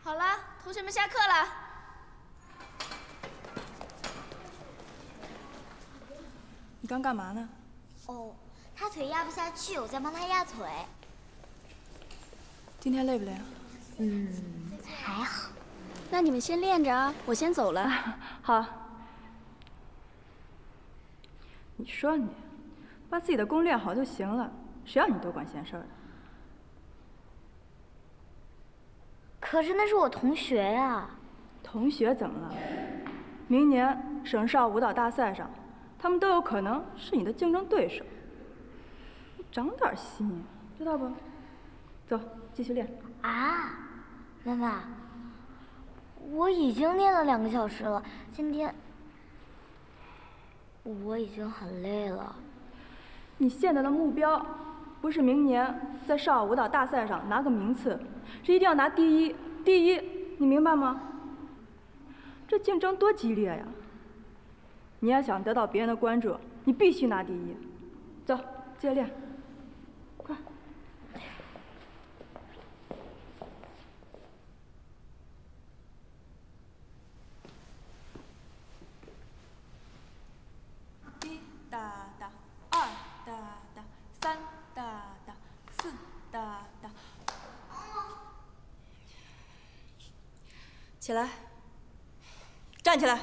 好了，同学们下课了。你刚干嘛呢？哦，他腿压不下去，我在帮他压腿。今天累不累啊？嗯，还好。那你们先练着啊，我先走了。好。你说你，把自己的功练好就行了，谁让你多管闲事儿的？ 可是那是我同学呀，同学怎么了？明年省少舞蹈大赛上，他们都有可能是你的竞争对手。你长点心，知道不？走，继续练。啊，妈妈，我已经练了两个小时了，今天我已经很累了。你现在的目标不是明年在少舞蹈大赛上拿个名次？ 是一定要拿第一，第一，你明白吗？这竞争多激烈呀！你要想得到别人的关注，你必须拿第一。走，接着练，快！一哒哒，二哒哒，三哒哒，四哒哒。 起来，站起来！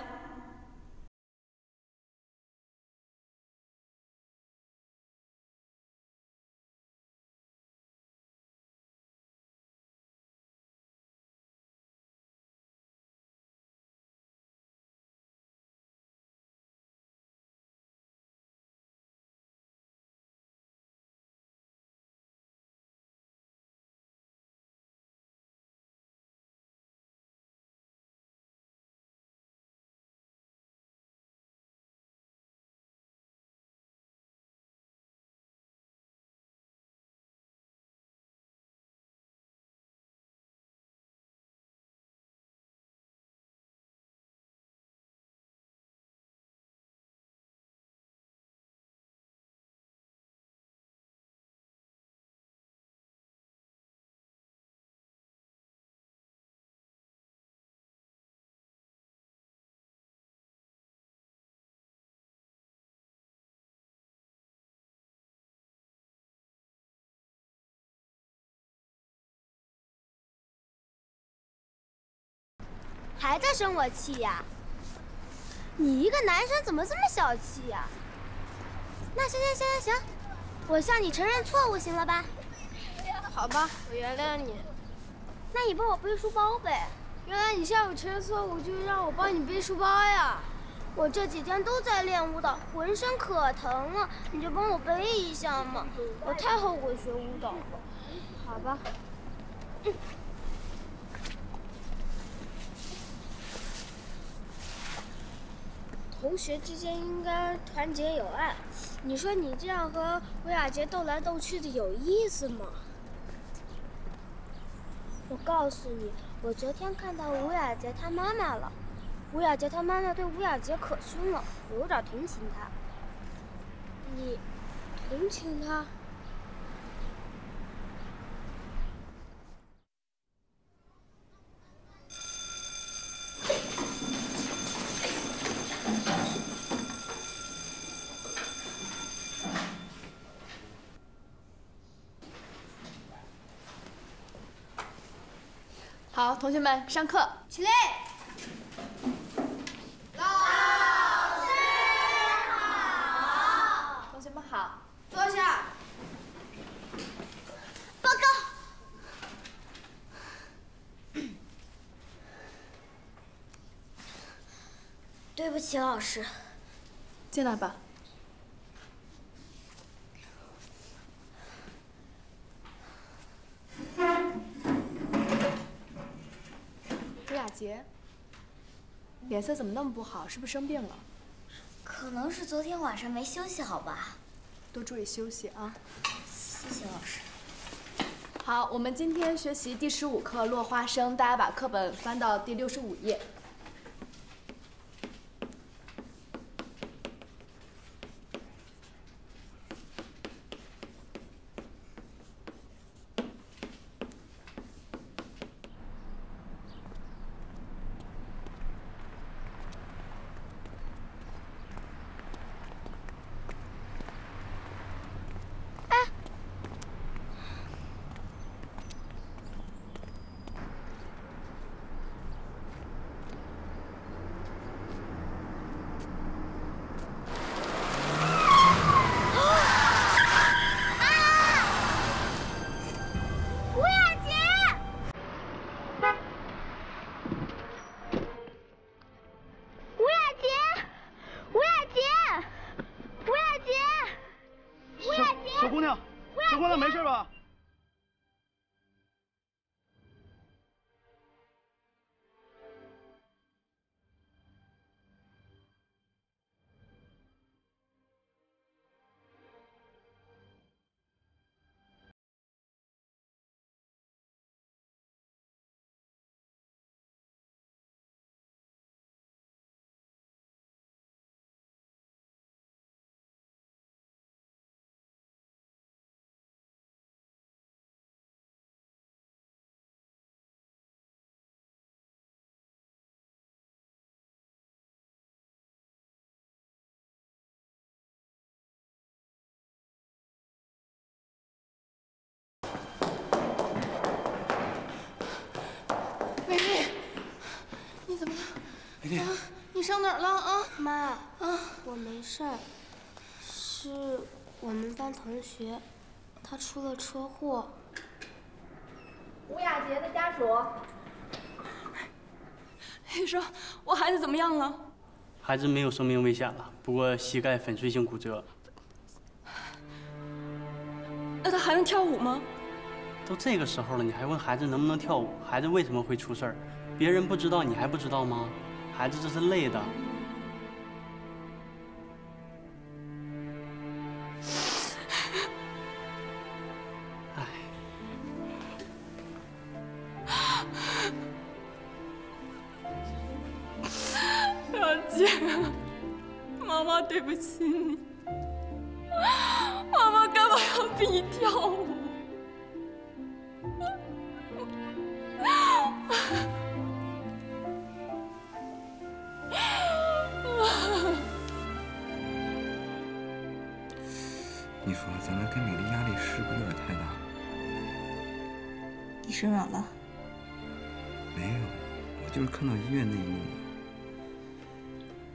还在生我气呀？你一个男生怎么这么小气呀？那行行行行行，我向你承认错误，行了吧？好吧，我原谅你。那你帮我背书包呗。原来你下午承认错误就让我帮你背书包呀？我这几天都在练舞蹈，浑身可疼了，你就帮我背一下嘛。我太后悔学舞蹈了。好吧。嗯 同学之间应该团结友爱，你说你这样和薇娅姐斗来斗去的有意思吗？我告诉你，我昨天看到薇娅姐她妈妈了，薇娅姐她妈妈对薇娅姐可凶了，我有点同情她。你同情她？好，同学们上课，起立。老师好，同学们好，坐下。报告。对不起，老师。进来吧。杰，脸色怎么那么不好？是不是生病了？可能是昨天晚上没休息好吧。多注意休息啊！谢谢老师。好，我们今天学习第十五课《落花生》，大家把课本翻到第六十五页。啊、你上哪儿了啊？妈啊，我没事儿，是我们班同学，他出了车祸。吴雅杰的家属，医生，我孩子怎么样了？孩子没有生命危险了，不过膝盖粉碎性骨折。那他还能跳舞吗？都这个时候了，你还问孩子能不能跳舞？孩子为什么会出事儿？别人不知道，你还不知道吗？ 孩子这是累的。哎，表姐，妈妈对不起你，妈妈干嘛要逼你跳舞？ 你说咱们给美丽压力是不是有点太大？你手软了？没有，我就是看到医院那一幕，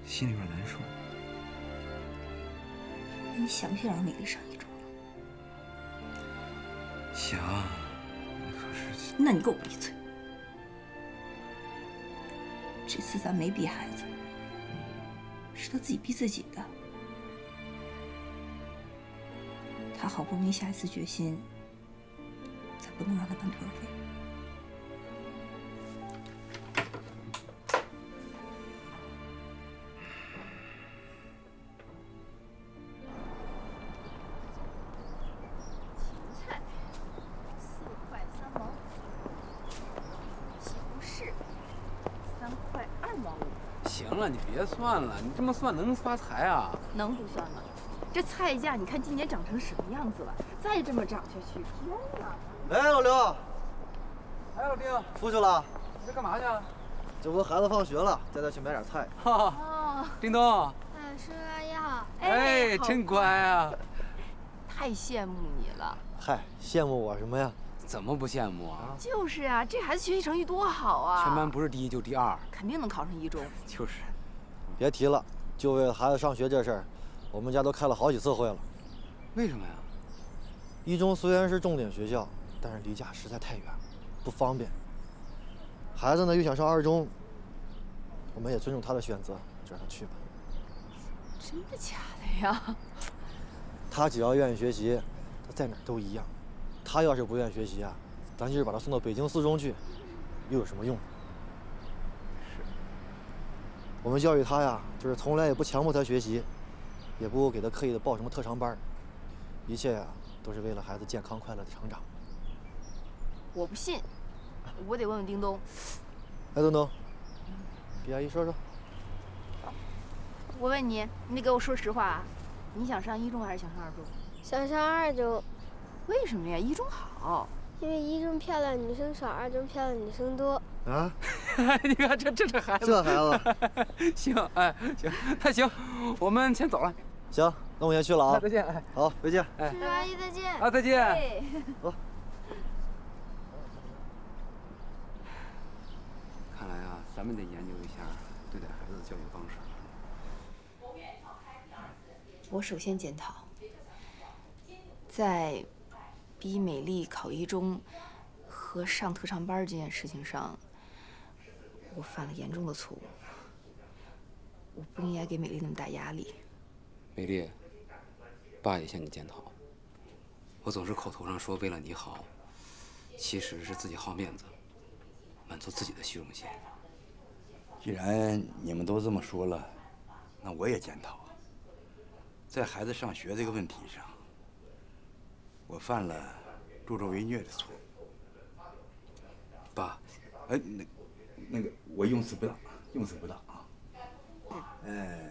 心里边难受。你想不想让美丽上一周了？想，可是……那你给我闭嘴！这次咱没逼孩子，是他自己逼自己的。他好不容易下一次决心，咱不能让他半途而废。 别算了，你这么算能发财啊？能不算吗？这菜价你看今年涨成什么样子了？再这么涨下去，天哪！哎，老刘，哎，老丁，出去了？你这干嘛去？这不孩子放学了，带他去买点菜。哈哈。哦。叮咚。哎，叔叔阿姨好。哎，真乖啊！太羡慕你了。嗨，羡慕我什么呀？ 怎么不羡慕啊？就是啊，这孩子学习成绩多好啊！全班不是第一就第二，肯定能考上一中。就是，别提了，就为了孩子上学这事儿，我们家都开了好几次会了。为什么呀？一中虽然是重点学校，但是离家实在太远，不方便。孩子呢又想上二中，我们也尊重他的选择，就让他去吧。真的假的呀？他只要愿意学习，他在哪儿都一样。 他要是不愿意学习啊，咱就是把他送到北京四中去，又有什么用？是。我们教育他呀，就是从来也不强迫他学习，也不给他刻意的报什么特长班，一切呀、啊、都是为了孩子健康快乐的成长。我不信，我得问问叮咚。哎，东东，给阿姨说说。我问你，你得给我说实话啊，你想上一中还是想上二中？想上二中。 为什么呀？一中好，因为一中漂亮女生少，二中漂亮女生多啊！你看这这这孩子，这孩子行哎行，那行，我们先走了。行，那我先去了啊！再见，哎，好，再见，哎，叔叔阿姨再见啊，再见，走。看来啊，咱们得研究一下对待孩子的教育方式。我首先检讨，在 逼美丽考一中和上特长班这件事情上，我犯了严重的错误。我不应该给美丽那么大压力。美丽，爸也向你检讨。我总是口头上说为了你好，其实是自己好面子，满足自己的虚荣心。既然你们都这么说了，那我也检讨。在孩子上学这个问题上， 我犯了助纣为虐的错误，爸，哎，那那个我用词不当，用词不当啊。嗯，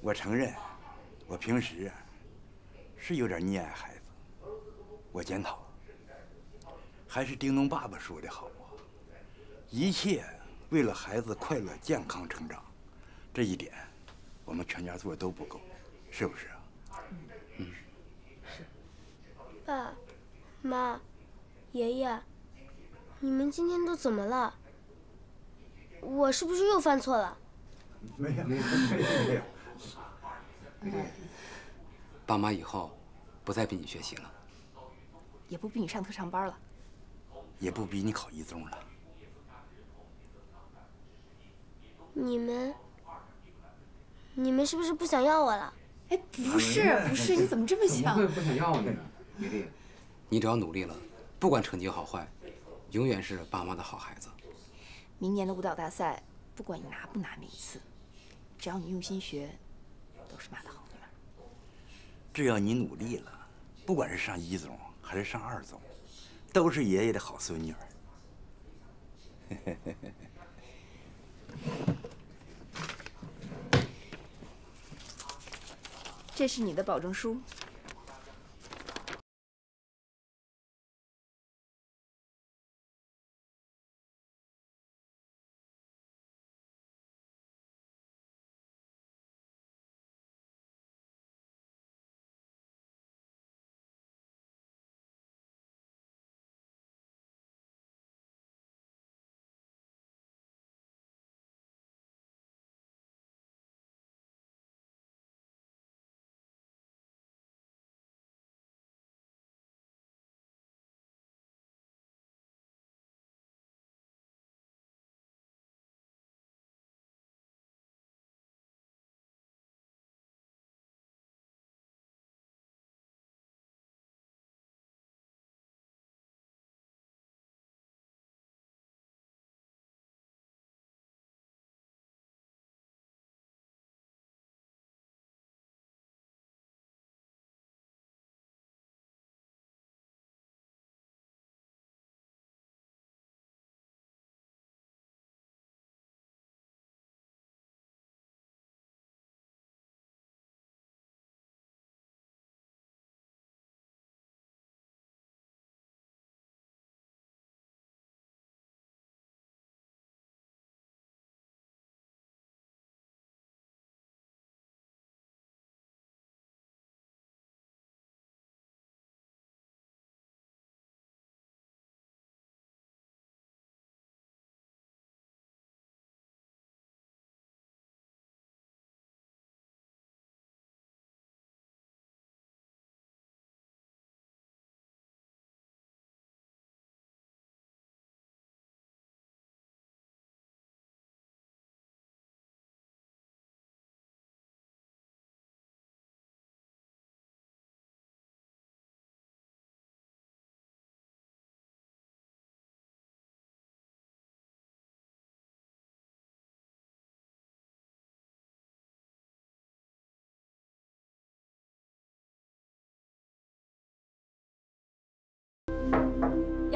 我承认，我平时啊是有点溺爱孩子，我检讨，还是叮咚爸爸说的好啊，一切为了孩子快乐健康成长，这一点我们全家做的都不够，是不是啊？嗯。 爸妈、爷爷，你们今天都怎么了？我是不是又犯错了？没有，没有，没有。爸妈以后不再逼你学习了，也不逼你上特长班了，也不逼你考一中了。你们，你们是不是不想要我了？哎，不是，不是，你怎么这么想？不想要你呢？ 美丽，你只要努力了，不管成绩好坏，永远是爸妈的好孩子。明年的舞蹈大赛，不管你拿不拿名次，只要你用心学，都是妈的好女儿。只要你努力了，不管是上一中还是上二中，都是爷爷的好孙女儿。这是你的保证书。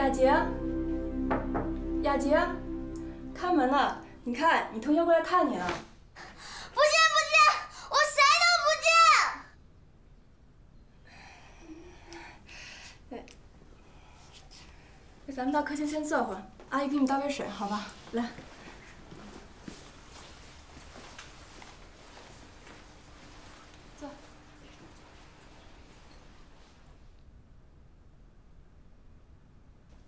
雅洁，雅洁，开门呐！你看，你同学过来看你了。不见不见，我谁都不见。哎，咱们到客厅先坐会儿，阿姨给你倒杯水，好吧？来。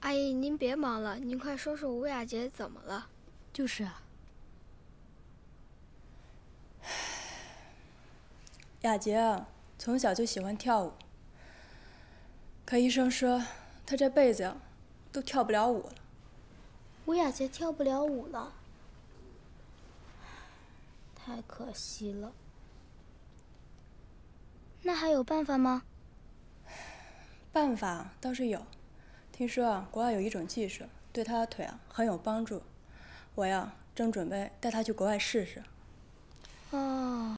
阿姨，您别忙了，您快说说吴雅洁怎么了？就是啊，雅洁啊，从小就喜欢跳舞，可医生说她这辈子都跳不了舞了。吴雅洁跳不了舞了，太可惜了。那还有办法吗？办法倒是有。 听说啊，国外有一种技术，对他的腿啊很有帮助。我呀，正准备带他去国外试试。哦。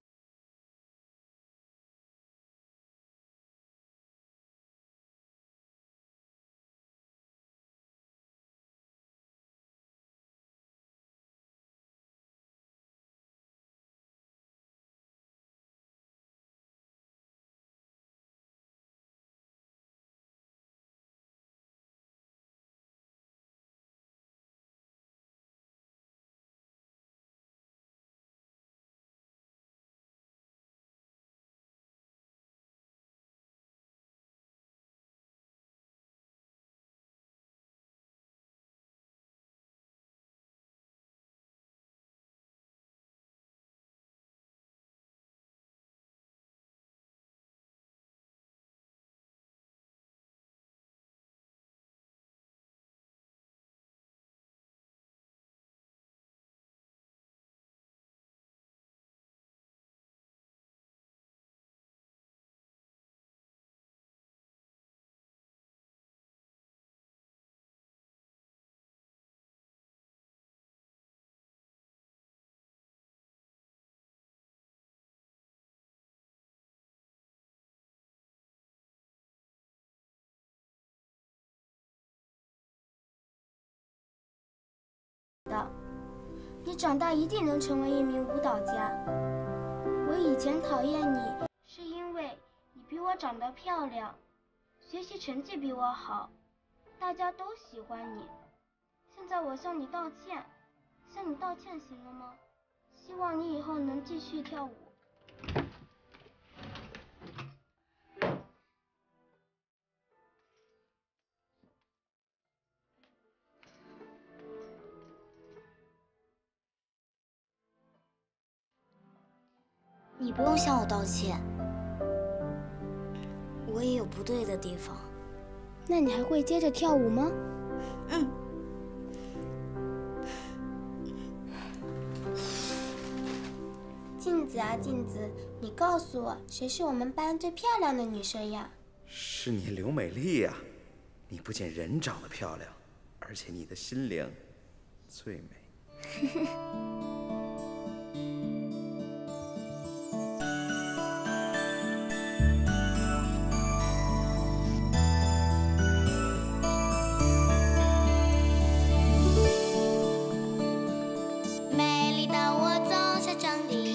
你长大一定能成为一名舞蹈家。我以前讨厌你，是因为你比我长得漂亮，学习成绩比我好，大家都喜欢你。现在我向你道歉，向你道歉行了吗？希望你以后能继续跳舞。 你不用向我道歉，我也有不对的地方。那你还会接着跳舞吗？嗯。镜子啊镜子，你告诉我，谁是我们班最漂亮的女生呀？是你刘美丽呀、啊！你不仅人长得漂亮，而且你的心灵最美。美丽的我总是装逼。